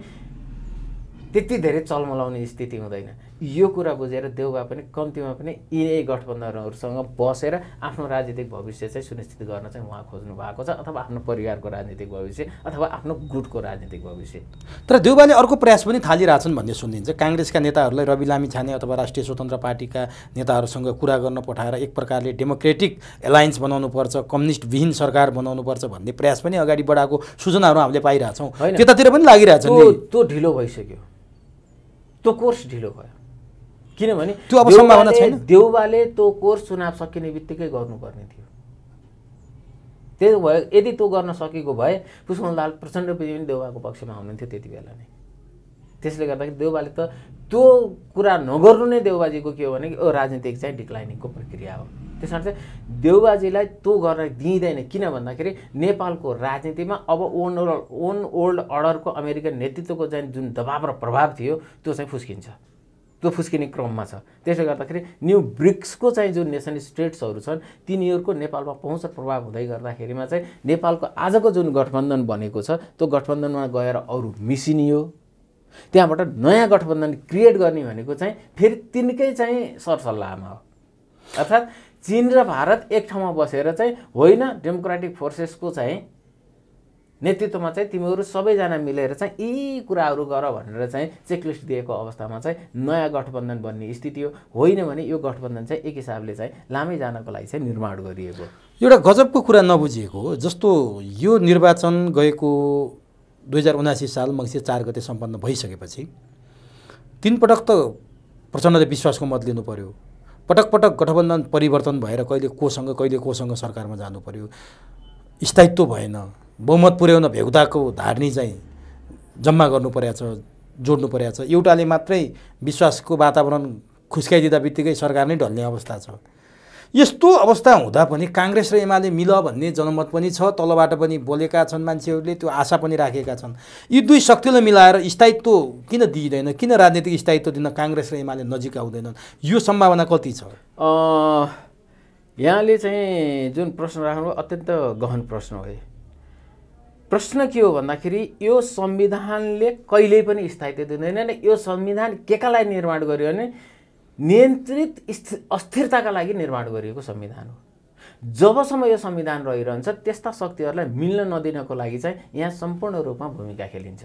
त्यति धेरै चलमलाउने स्थिति हुँदैन। यो कुरा बुझेर देउवा पनि कम्तीमा पनि यिनै गठबन्धनहरूसँग बसेर आफ्नो राजनीतिक भविष्य चाहिँ सुनिश्चित गर्न चाहिँ उहाँ खोज्नु भएको छ, अथवा आफ्नो परिवारको राजनीतिक भविष्य अथवा आफ्नो गुटको राजनीतिक भविष्य। तर देउवाले अर्को प्रयास पनि थालिरहेछन् भन्ने सुनिन्छ। काङ्ग्रेसका नेताहरूलाई रवि लामिछाने अथवा राष्ट्रिय स्वतन्त्र पार्टीका नेताहरूसँग कुरा गर्न पठाएर एक प्रकारले डेमोक्रेटिक एलायन्स बनाउनुपर्छ, कम्युनिस्ट विहीन सरकार बनाउनुपर्छ भन्ने प्रयास पनि अगाडि बढाएको सूचनाहरू हामीले पाइरहेछौँ। त्यतातिर पनि लागिरहेछ, त्यो ढिलो भइसक्यो, त्यो कोर्स ढिलो भयो, किनभने त्यो अब सम्भावना छैन। देउवाले त्यो कोर्स चुनाव सकिने बित्तिकै गर्नुपर्ने थियो। त्यही भयो, यदि त्यो गर्न सकेको भए पुष्पकमल दाहाल प्रचण्ड पनि देउवाको पक्षमा हुनुहुन्थ्यो त्यति बेला नै। त्यसले गर्दाखेरि देउवाले त त्यो कुरा नगर्नु नै देउवाजीको के हो भने राजनीतिक चाहिँ डिक्लाइनिङको प्रक्रिया हो। त्यस कारण चाहिँ देउवाजीलाई त्यो गर्न दिइँदैन, किन भन्दाखेरि नेपालको राजनीतिमा अब ओन ओल्ड अर्डरको अमेरिकन नेतृत्वको चाहिँ जुन दबाव र प्रभाव थियो त्यो चाहिँ फुस्किन्छ, त्यो फुस्किने क्रममा छ। त्यसले गर्दाखेरि न्यू ब्रिक्सको चाहिँ जुन नेसन स्टेट्सहरू छन् तिनीहरूको नेपालमा पहुँच प्रभाव हुँदै गर्दाखेरिमा चाहिँ नेपालको आजको जुन गठबन्धन बनेको छ त्यो गठबन्धनमा गएर अरू मिसिनियो, त्यहाँबाट नयाँ गठबन्धन क्रिएट गर्ने भनेको चाहिँ फेरि तिनकै चाहिँ सरसल्लाहमा हो। अर्थात् चीन र भारत एक ठाउँमा बसेर चाहिँ होइन, डेमोक्रेटिक फोर्सेसको चाहिँ नेतृत्वमा चाहिँ तिमीहरू सबैजना मिलेर चाहिँ यी कुराहरू गर भनेर चाहिँ चेकलिस्ट दिएको अवस्थामा चाहिँ नयाँ गठबन्धन बन्ने स्थिति होइन भने यो गठबन्धन चाहिँ एक हिसाबले चाहिँ लामै जानको लागि चाहिँ निर्माण गरिएको। एउटा गजबको कुरा नबुझिएको हो, जस्तो यो निर्वाचन गएको 2079 साल मङ्सिर 4 गते सम्पन्न भइसकेपछि 3 पटक त प्रचण्डले विश्वासको मत लिनु पर्यो, पटक पटक गठबन्धन परिवर्तन भएर कहिले कोसँग सरकारमा जानु पर्यो, स्थायित्व भएन, बहुमत पुर्याउन भेगुताको धार्नी चाहिँ जम्मा गर्नु पर्याछ, जोड्नु पर्याछ। एउटाले मात्रै विश्वासको वातावरण खुस्काइदिँदा बित्तिकै सरकार नै ढल्ने अवस्था छ। यस्तो अवस्था हुँदा पनि कांग्रेस र एमाले मिल भन्ने जनमत पनि छ, तलबाट पनि बोलेका छन् मान्छेहरूले, त्यो आशा पनि राखेका छन्। यी दुई शक्तिले मिलाएर स्थायित्व किन दिइदैन, किन राजनीतिक स्थायित्व दिन कांग्रेस र एमाले नजिक आउँदैनन्? यो सम्भावना कति छ? यहाँले चाहिँ जुन प्रश्न राख्नु अत्यन्त गहन प्रश्न हो। प्रश्न के हो भन्दाखेरि यो संविधानले कहिल्यै पनि स्थायित्व दिँदैन। यो संविधान केकालाई निर्माण गर्यो भने नियन्त्रित अस्थिरताका लागि निर्माण गरिएको संविधान हो। जबसम्म यो संविधान रहिरहन्छ त्यस्ता शक्तिहरूलाई मिल्न नदिनको लागि चाहिँ यहाँ सम्पूर्ण रूपमा भूमिका खेलिन्छ।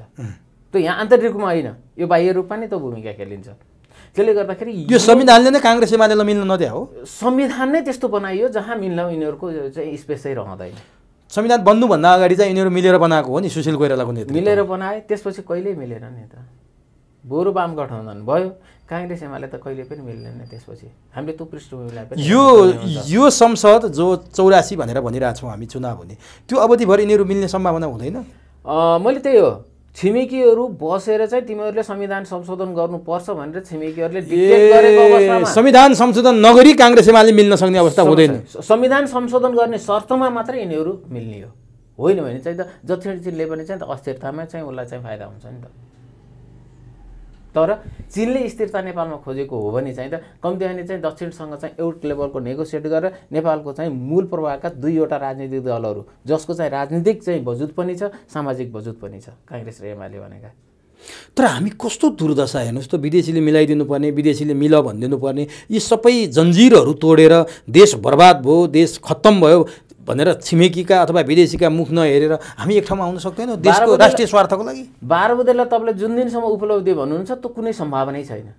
त्यो यहाँ आन्तरिक रूपमा हैन, यो बाह्य रूपमा नै त भूमिका खेलिन्छ। त्यसले गर्दाखेरि यो संविधानले नै कांग्रेस एमालेलाई मिल्न नदिया हो। संविधान नै त्यस्तो बनाइयो जहाँ मिल्न उनीहरूको चाहिँ स्पेसै रहँदैन। संविधान बन्नुभन्दा अगाडि चाहिँ उनीहरू मिलेर बनाएको हो नि, सुशील कोइरालाको नेतृत्व मिलेर बनाए, त्यसपछि कहिल्यै मिलेन नि त। बोरु वाम गठबन्धन भयो, कांग्रेस एमाले त कहिले पनि मिल्दैन। त्यसपछि हामीले त्यो पृष्ठभूमिलाई पनि यो संसद जो 84 भनेर भनिरहेछौँ हामी चुनाव हुने, त्यो अवधिभरि यिनीहरू मिल्ने सम्भावना हुँदैन। मैले त्यही हो, छिमेकीहरू बसेर चाहिँ तिमीहरूले संविधान संशोधन गर्नुपर्छ भनेर छिमेकीहरूले डिक्टेट गरेको अवस्थामा संविधान संशोधन नगरी कांग्रेस एमाले मिल्न सक्ने अवस्था हुँदैन। संविधान संशोधन गर्ने शर्तमा मात्र यिनीहरू मिल्ने होइन भने चाहिँ त दक्षिण चीनले पनि चाहिँ अस्थिरतामा चाहिँ उसलाई चाहिँ फाइदा हुन्छ नि त। तर चीनले स्थिरता नेपालमा खोजेको हो भने चाहिँ त कम्ती भने चाहिँ दक्षिणसँग चाहिँ एउटा लेभलको नेगोसिएट गरेर नेपालको चाहिँ मूल प्रवाहका दुईवटा राजनीतिक दलहरू जसको चाहिँ राजनीतिक चाहिँ वजुद पनि छ, सामाजिक वजुद पनि छ, कांग्रेस र एमाले भनेका। तर हामी कस्तो दुर्दशा हेर्नुहोस् त, विदेशीले मिलाइदिनुपर्ने, विदेशीले मिल भनिदिनुपर्ने, यी सबै जन्जिरहरू तोडेर देश बर्बाद भयो, देश खत्तम भयो भनेर छिमेकीका अथवा विदेशीका मुख नहेरेर हामी एक ठाउँमा आउन सक्दैनौँ देशको राष्ट्रिय स्वार्थको लागि। 12 बुँदेलाई तपाईँले जुन दिनसम्म उपलब्धि भन्नुहुन्छ त्यो कुनै सम्भावनै छैन।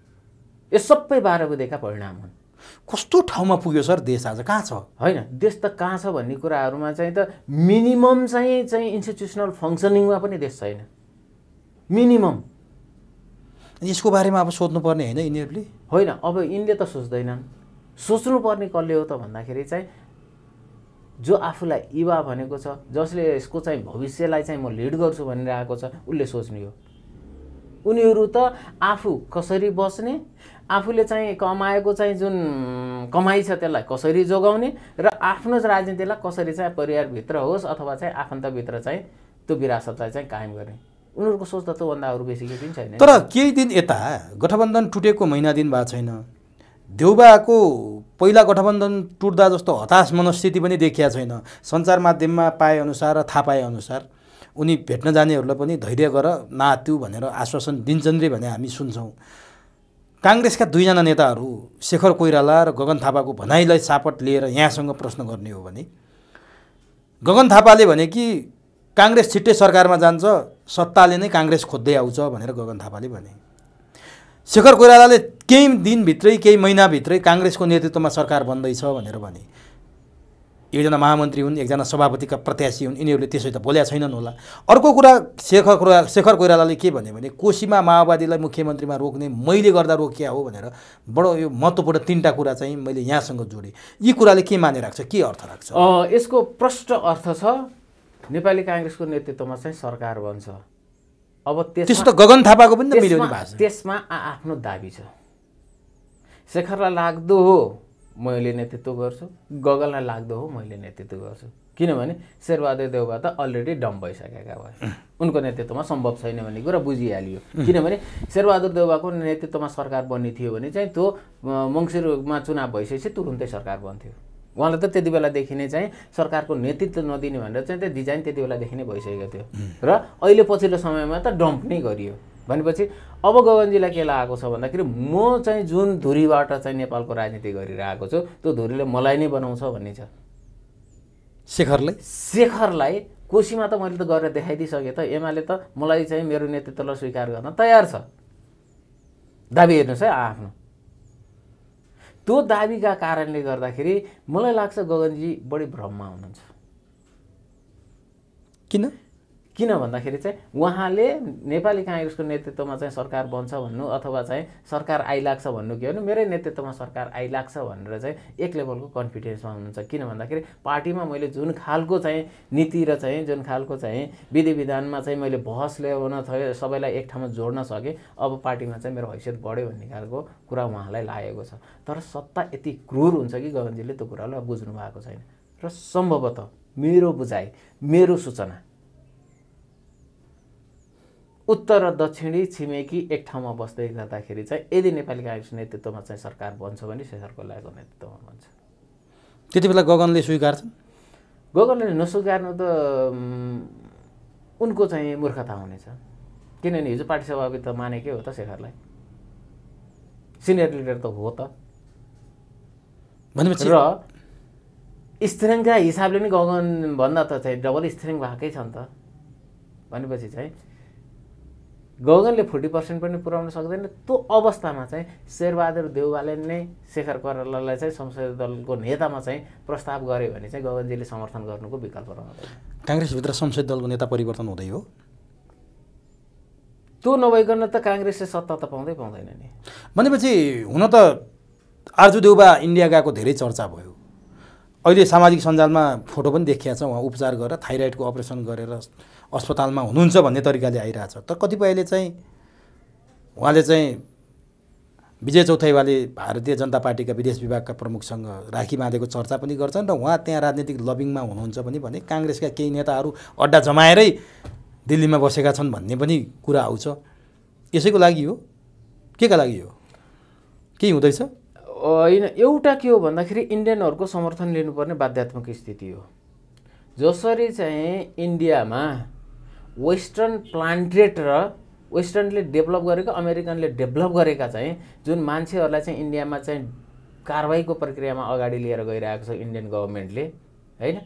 यो सबै 12 बुँदेका परिणाम हुन्। कस्तो ठाउँमा पुग्यो सर देश, आज कहाँ छ? होइन, देश त कहाँ छ भन्ने कुराहरूमा चाहिँ त मिनिमम चाहिँ इन्स्टिट्युसनल फङ्सनिङमा पनि देश छैन। मिनिमम यसको बारेमा अब सोध्नुपर्ने होइन यिनीहरूले? होइन, अब यिनले त सोच्दैनन्। सोच्नुपर्ने कसले हो त भन्दाखेरि चाहिँ जो आफूलाई युवा भनेको छ, जसले यसको चाहिँ भविष्यलाई चाहिँ म लिड गर्छु भनेर आएको छ, उसले सोच्ने हो। उनीहरू त आफू कसरी बस्ने, आफूले चाहिँ कमाएको चाहिँ जुन कमाइ छ त्यसलाई कसरी जोगाउने र आफ्नो राजनीतिलाई कसरी चाहिँ परिवारभित्र होस् अथवा चाहिँ आफन्तभित्र चाहिँ त्यो विरासतलाई चाहिँ कायम गर्ने, उनीहरूको सोच त त्योभन्दा अरू बेसी केही पनि छैन। तर केही दिन यता गठबन्धन टुटेको महिना दिन भएको छैन, देउबाको पहिला गठबन्धन टुट्दा जस्तो हताश मनस्थिति पनि देखिया छैन। सञ्चार माध्यममा पाएअनुसार र थाहा पाएअनुसार उनी भेट्न जानेहरूलाई पनि धैर्य गर, नात्यु भनेर आश्वासन दिन्छन् रे भने हामी सुन्छौँ। काङ्ग्रेसका दुईजना नेताहरू शेखर कोइराला र गगन थापाको भनाइलाई सापट लिएर यहाँसँग प्रश्न गर्ने हो भने, गगन थापाले भने कि काङ्ग्रेस छिट्टै सरकारमा जान्छ, सत्ताले नै काङ्ग्रेस खोज्दै आउँछ भनेर गगन थापाले भने, शेखर कोइरालाले केही दिनभित्रै, केही महिनाभित्रै काङ्ग्रेसको नेतृत्वमा सरकार बन्दैछ भनेर भने, एकजना महामन्त्री हुन्, एकजना सभापतिका प्रत्याशी हुन्, यिनीहरूले त्यसै त बोल्या छैनन् होला। अर्को कुरा शेखर कोइरालाले के भन्यो भने, कोशीमा माओवादीलाई मुख्यमन्त्रीमा रोक्ने मैले गर्दा रोकिया हो भनेर बडो यो महत्त्वपूर्ण 3टा कुरा चाहिँ मैले यहाँसँग जोडेँ। यी कुराले के माने राख्छ, के अर्थ राख्छ? यसको प्रष्ट अर्थ छ नेपाली काङ्ग्रेसको नेतृत्वमा चाहिँ सरकार बन्छ। अब त्यस्तो त गगन थापाको पनि त मिल्यो नि भाषा। त्यसमा आफ्नो दाबी छ। शेखरलाई लाग्दो हो मैले नेतृत्व गर्छु, गगनलाई लाग्दो हो मैले नेतृत्व गर्छु, किनभने शेरबहादुर देउवा त अलरेडी डम भइसकेका भए, उनको नेतृत्वमा सम्भव छैन भन्ने कुरा बुझिहालियो। किनभने शेरबहादुर देउवाको नेतृत्वमा सरकार बन्ने थियो भने चाहिँ त्यो मङ्सिरमा चुनाव भइसकेपछि तुरुन्तै सरकार बन्थ्यो। उहाँलाई त त्यति बेलादेखि नै चाहिँ सरकारको नेतृत्व नदिने भनेर चाहिँ त्यो डिजाइन त्यति बेलादेखि नै भइसकेको थियो र अहिले पछिल्लो समयमा त डम्प नै गरियो। भनेपछि अब गगनजीलाई के लागेको छ भन्दाखेरि म चाहिँ जुन धुरीबाट चाहिँ नेपालको राजनीति गरिरहेको छु त्यो धुरीले मलाई नै बनाउँछ भन्ने छ। शेखरलाई कोशीमा त मैले त गरेर देखाइदिइसकेँ त, एमाले त मलाई चाहिँ मेरो नेतृत्वलाई स्वीकार गर्न तयार छ। दाबी हेर्नुहोस् है आफ्नो, त्यो दाबीका कारणले गर्दाखेरि मलाई लाग्छ गगनजी बढी भ्रममा हुनुहुन्छ। किन? किन भन्दाखेरि चाहिँ उहाँले नेपाली कांग्रेसको नेतृत्वमा चाहिँ सरकार बन्छ भन्नु अथवा चाहिँ सरकार आइलाग्छ भन्नु के हो भने मेरै नेतृत्वमा सरकार आइलाग्छ भनेर चाहिँ एक लेभलको कन्फिडेन्समा हुनुहुन्छ। किन भन्दाखेरि पार्टीमा मैले जुन खालको चाहिँ नीति र चाहिँ जुन खालको चाहिँ विधि विधानमा चाहिँ मैले बहस ल्याउन थयो सबैलाई एक ठाउँमा जोड्न सके, अब पार्टीमा चाहिँ मेरो हैसियत बढ्यो भन्ने खालको कुरा उहाँलाई लागेको छ। तर सत्ता यति क्रूर हुन्छ कि गगनजीले त्यो कुरालाई बुझ्नु भएको छैन र सम्भवतः मेरो बुझाइ मेरो सूचना उत्तर र दक्षिणी छिमेकी एक ठाउँमा बस्दै गर्दाखेरि चाहिँ यदि नेपाली कांग्रेस नेतृत्वमा चाहिँ सरकार बन्छ भने शेखरकोलाको नेतृत्वमा बन्छ। त्यति बेला गगनले स्वीकार्छन्? गगनले नस्वीकार्नु त उनको चाहिँ मूर्खता हुनेछ, किनभने हिजो पार्टी सभापति त मानेकै हो त शेखरलाई, सिनियर लिडर त हो त। भनेपछि र स्थिराङ्कका हिसाबले नि गगन भन्दा त चाहिँ डबल स्थिराङ्क भएकै छ नि त। भनेपछि चाहिँ गगनले 40% पनि पुर्याउन सक्दैन। त्यो अवस्थामा चाहिँ शेरबहादुर देउवाले नै शेखर कोइरालालाई चाहिँ संसदीय दलको नेतामा चाहिँ प्रस्ताव गरे भने चाहिँ गगनजीले समर्थन गर्नुको विकल्प रहँदैन। कांग्रेसभित्र संसदीय दलको नेता परिवर्तन हुँदै हो, त्यो नभइकन त कांग्रेसले सत्ता त पाउँदै पाउँदैन नि। भनेपछि हुन त आरजु देउवा इन्डिया गएको धेरै चर्चा भयो, अहिले सामाजिक सञ्जालमा फोटो पनि देखिया छ, उहाँ उपचार गरेर थाइराइडको अपरेसन गरेर अस्पतालमा हुनुहुन्छ भन्ने तरिकाले आइरहेछ। तर कतिपयले चाहिँ उहाँले चाहिँ विजय चौथाईवाले भारतीय जनता पार्टीका विदेश विभागका प्रमुखसँग राखी बाँधेको चर्चा पनि गर्छन् र उहाँ त्यहाँ राजनीतिक लबिङमा हुनुहुन्छ पनि भने काङ्ग्रेसका केही नेताहरू अड्डा जमाएरै दिल्लीमा बसेका छन् भन्ने पनि कुरा आउँछ। यसैको लागि हो, केका लागि हो, केही हुँदैछ होइन? एउटा के हो भन्दाखेरि इन्डियनहरुको समर्थन लिनुपर्ने बाध्यतात्मक स्थिति हो। जसरी चाहिँ इन्डियामा वेस्टर्न प्लान्टेड र वेस्टर्नले डेभलप गरेका अमेरिकनले डेभलप गरेका चाहिँ जुन मान्छेहरुलाई चाहिँ इन्डियामा चाहिँ कारबाहीको प्रक्रियामा अगाडि लिएर गइरहेको छ इन्डियन गभर्नमेन्टले, हैन?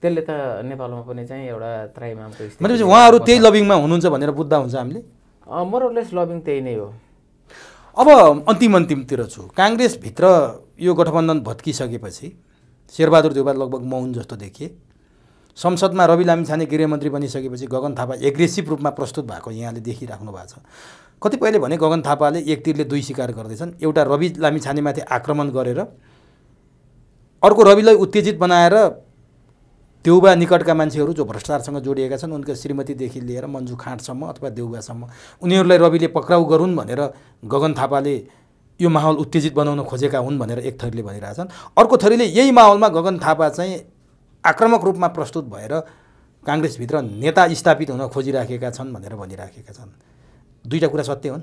त्यसले त नेपालमा पनि चाहिँ एउटा त्राइमामको स्थिति। भनेपछि उहाँहरु त्यही लबिङमा हुनुहुन्छ भनेर बुझ्दा हुन्छ हामीले? मोरलेस लबिङ त्यही नै हो। अब अन्तिमतिर छु, कांग्रेसभित्र यो गठबन्धन भत्किसकेपछि शेरबहादुर देउवा लगभग मौन जस्तो देखिए, संसदमा रवि लामिछाने गृहमन्त्री बनिसकेपछि गगन थापा एग्रेसिभ रूपमा प्रस्तुत भएको यहाँले देखिराख्नु भएको छ। कतिपयले भने गगन थापाले एक तीरले दुई शिकार गर्दैछन्, एउटा रवि लामिछानेमाथि आक्रमण गरेर अर्को रविलाई उत्तेजित बनाएर देउवा निकटका मान्छेहरू जो भ्रष्टाचारसँग जोडिएका छन् उनका श्रीमतीदेखि लिएर मन्जु खाँटसम्म अथवा देउवासम्म उनीहरूलाई रविले पक्राउ गरून् भनेर गगन थापाले यो माहौल उत्तेजित बनाउन खोजेका हुन् भनेर एक थरीले भनिरहेछन्। अर्को थरीले यही माहौलमा गगन थापा चाहिँ आक्रामक रूपमा प्रस्तुत भएर कांग्रेसभित्र नेता स्थापित हुन खोजिराखेका छन् भनेर भनिराखेका छन्। दुईटा कुरा सत्य हुन्?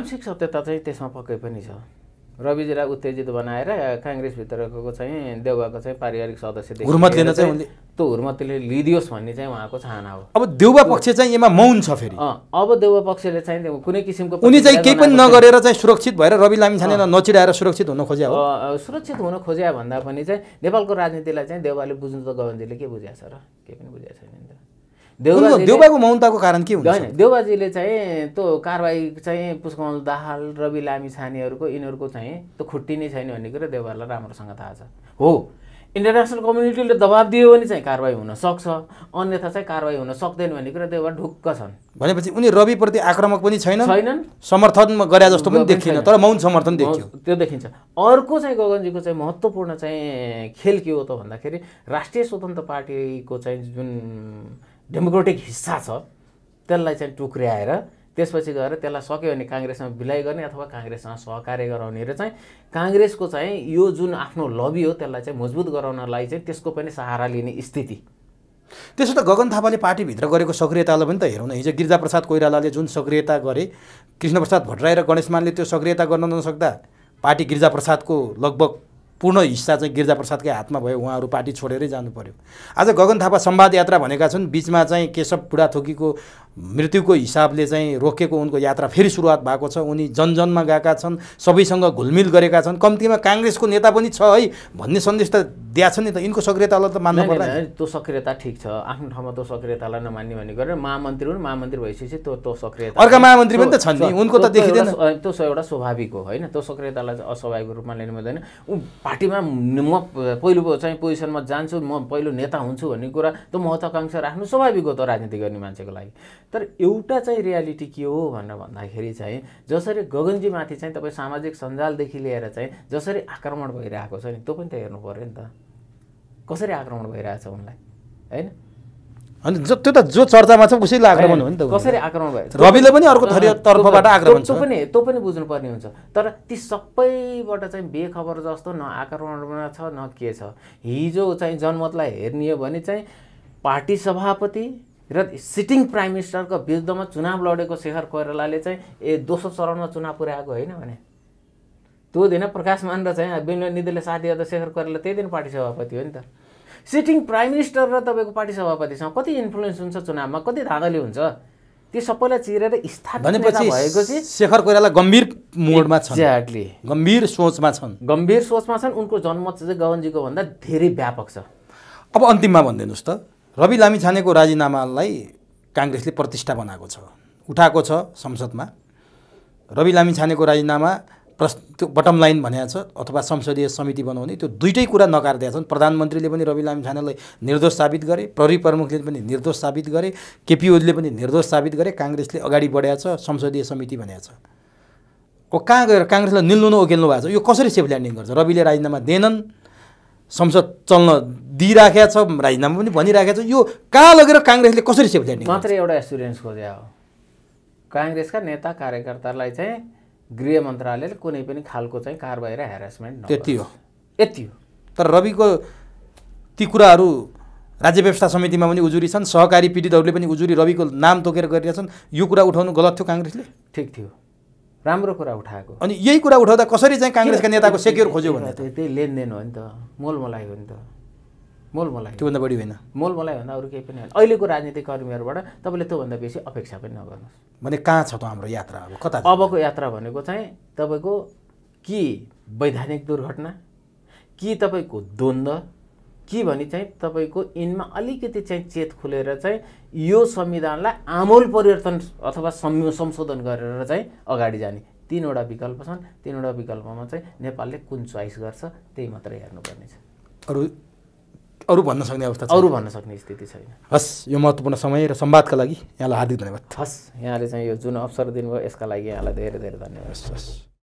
आंशिक सत्यता चाहिँ त्यसमा पक्कै पनि छ। रविजीलाई उत्तेजित बनाएर कांग्रेसभित्रको चाहिँ देउवाको चाहिँ पारिवारिक सदस्य हुर्मतले नै चाहिँ त्यो हुर्मतले लिदियोस् भन्ने चाहिँ उहाँको चाहना हो। अब देउवा पक्ष चाहिँ यसमा मौन छ फेरि। अब देउवा पक्षले चाहिँ कुनै किसिमको उनी चाहिँ केही पनि नगरेर चाहिँ सुरक्षित भएर रवि लामिछाने नचिडाएर सुरक्षित हुन खोज्या हो। सुरक्षित हुन खोज्या भन्दा पनि चाहिँ नेपालको राजनीतिलाई चाहिँ देउवाले बुझ्नु त गगनजीले के बुझ्या छ र? केही पनि बुझ्या छैन नि त। देउवाको मौनताको कारण के हुन्छ? होइन, देउवाजीले चाहिँ त्यो कारबाही चाहिँ पुस्काउनु दाहाल रवि लामिछानेहरुको यिनीहरुको चाहिँ त्यो खुट्टी नै छैन भन्ने कुरा देउवालाई राम्रोसँग थाहा छ। हो, इन्टरनेसनल कम्युनिटीले दबाब दियो भने चाहिँ कारबाही हुन सक्छ, अन्यथा चाहिँ कारबाही हुन सक्दैन भन्ने कुरा देउवा ढुक्क छन्। भनेपछि उनी रविप्रति आक्रामक पनि छैनन्, समर्थनमा गरे जस्तो पनि देखिएन, तर मौन समर्थन देखियो, त्यो देखिन्छ। अर्को चाहिँ गगनजीको चाहिँ महत्त्वपूर्ण चाहिँ खेल के हो त भन्दाखेरि राष्ट्रिय स्वतन्त्र पार्टीको चाहिँ जुन डेमोक्रेटिक हिस्सा छ त्यसलाई चाहिँ टुक्र्याएर त्यसपछि गएर त्यसलाई सक्यो भने कांग्रेसमा बिलाइ गर्ने अथवा कांग्रेससँग सहकार्य गराउने र चाहिँ कांग्रेसको चाहिँ यो जुन आफ्नो लबी हो त्यसलाई चाहिँ मजबुत गराउनलाई चाहिँ त्यसको पनि सहारा लिने स्थिति। त्यसो त गगन थापाले पार्टीभित्र गरेको सक्रियतालाई पनि त हेरौँ न। हिजो गिरिजाप्रसाद कोइरालाले जुन सक्रियता गरे, कृष्णप्रसाद भट्टराई र गणेशमानले त्यो सक्रियता गर्न नसक्दा पार्टी गिरिजाप्रसादको लगभग पूर्ण हिस्सा चाहिँ गिरिजाप्रसादकै हातमा भयो, उहाँहरू पार्टी छोडेरै जानु पर्यो। आज गगन थापा संवाद यात्रा भनेका छन्, बीचमा चाहिँ केशव बुढाथोकीको मृत्युको हिसाबले चाहिँ रोकेको उनको यात्रा फेरि सुरुवात भएको छ। उनी जनजनमा गएका छन्, सबैसँग घुलमिल गरेका छन्, कम्तीमा कांग्रेसको नेता पनि छ है भन्ने सन्देश त दिया छ नि त। इनको सक्रियतालाई त मान्नु पर्दैन है। त्यो सक्रियता ठीक छ, आफ्नो ठाउँमा त्यो सक्रियतालाई नमान्ने भन्ने गरेर महामन्त्री हुन्, महामन्त्री भएपछि त्यो त्यो सक्रियता अर्का महामन्त्री पनि त छन् नि, उनको त देखिदैन। त्यो एउटा स्वाभाविक हो हैन, त्यो सक्रियतालाई चाहिँ अस्वाभाविक रूपमा लिनु हुँदैन। उ पार्टीमा म पहिलो चाहिँ पोजिसनमा जान्छु, म पहिलो नेता हुन्छु भन्ने कुरा त्यो महत्त्वाकांक्षा राख्नु स्वाभाविक हो त राजनीति गर्ने मान्छेको लागि। तर एउटा चाहिँ रियालिटी के हो भनेर भन्दाखेरि चाहिँ जसरी गगनजीमाथि चाहिँ तपाईँ सामाजिक सञ्जालदेखि लिएर चाहिँ जसरी आक्रमण भइरहेको छ नि त्यो पनि त हेर्नु पऱ्यो नि त, कसरी आक्रमण भइरहेको छ उनलाई हैन। अनि त्यो त जो चर्चामा छ उसैले आक्रमण हो नि त, कसरी आक्रमण भयो। रविले पनि अर्को तर्फबाट आक्रमण छ, त्यो पनि बुझ्नुपर्ने हुन्छ। तर ती सबैबाट चाहिँ बेखबर जस्तो न आक्रमणमा छ न के छ। हिजो चाहिँ जनमतलाई हेर्ने हो भने चाहिँ पार्टी सभापति र सिटिङ प्राइम मिनिस्टरको विरुद्धमा चुनाव लडेको शेखर कोइरालाले चाहिँ दोस्रो चरणमा चुनाव पुर्याएको होइन भने त्यो दिन प्रकाश मान र चाहिँ बेलुवा निधिले साथ दिएर शेखर कोइराला त्यही दिन पार्टी सभापति हो नि त। सिटिङ प्राइम मिनिस्टर र तपाईँको पार्टी सभापतिसँग कति इन्फ्लुएन्स हुन्छ चुनावमा, कति धाँधली हुन्छ, त्यो सबैलाई चिरेर स्थापित भएको चाहिँ शेखर कोइराला गम्भीर मोडमा छन्, एक्ज्याक्टली गम्भीर सोचमा छन्। उनको जन्म चाहिँ गगनजीको भन्दा धेरै व्यापक छ। अब अन्तिममा भनिदिनुहोस् त, रवि लामिछानेको राजीनामालाई कांग्रेसले प्रतिष्ठा बनाएको छ, उठाएको छ संसदमा। रवि लामिछानेको राजीनामा त्यो बटम लाइन भनेको छ, अथवा संसदीय समिति बनाउने, त्यो दुईटै कुरा नकार दिएका छन्। प्रधानमन्त्रीले पनि रवि लामिछानेलाई निर्दोष साबित गरे, प्रहरी प्रमुखले पनि निर्दोष साबित गरे, केपी ओलीले पनि निर्दोष साबित गरे। कांग्रेसले अगाडि बढेको छ, संसदीय समिति भनेको छ। अब कहाँ गएर कांग्रेसलाई निल्नु ओकेल्नु भएको छ? यो कसरी सेफ ल्यान्डिङ गर्छ? रविले राजीनामा दिएनन्, संसद चल्न दिइराखेको छ, राजीनामा पनि भनिराखेको छ, यो कहाँ लगेर कांग्रेसले कसरी सेफ ल्यान्डिङ? मात्र एउटा एस्युरेन्स खोजे हो, कांग्रेसका नेता कार्यकर्तालाई चाहिँ गृह मन्त्रालयले कुनै पनि खालको चाहिँ कारबाही र हेरासमेन्ट नगर्छ, यति हो। तर रविको ती कुराहरू राज्य व्यवस्था समितिमा पनि उजुरी छन्, सहकारी पीडितहरूले पनि उजुरी रविको नाम तोकेर गरिरहेछन्। यो कुरा उठाउनु गलत थियो कांग्रेसले? ठिक थियो, राम्रो कुरा उठाएको। अनि यही कुरा उठाउँदा कसरी चाहिँ कांग्रेसका नेताको सेक्युर खोज्यो भने त्यही लेनदेन हो नि त, मोलमोलाई हो नि त। मोलमोलाई त्योभन्दा बढी होइन, मोलमोलाईभन्दा अरू केही पनि होइन। अहिलेको राजनीतिक कर्मीहरूबाट तपाईँले त्योभन्दा बेसी अपेक्षा पनि नगर्नुहोस्। भने कहाँ छ त हाम्रो यात्रा? अब कता अबको यात्रा भनेको चाहिँ तपाईँको कि वैधानिक दुर्घटना, कि तपाईँको द्वन्द्व, कि भने चाहिँ तपाईको इनमा अलिकति चाहिँ चेत खुलेर चाहिँ यो संविधानलाई आमूल परिवर्तन अथवा संशोधन गरेर चाहिँ अगाडि जाने। तीनवटा विकल्प छन्, तीनवटा विकल्पमा चाहिँ नेपालले कुन चोइस गर्छ त्यही मात्र हेर्नुपर्ने छ। अरू भन्न सक्ने अवस्था, अरू भन्न सक्ने स्थिति छैन। हस्, यो महत्त्वपूर्ण समय र संवादका लागि यहाँलाई हार्दिक धन्यवाद। हस्, यहाँले चाहिँ यो जुन अवसर दिनुभयो यसका लागि यहाँलाई धेरै धेरै धन्यवाद। हस्।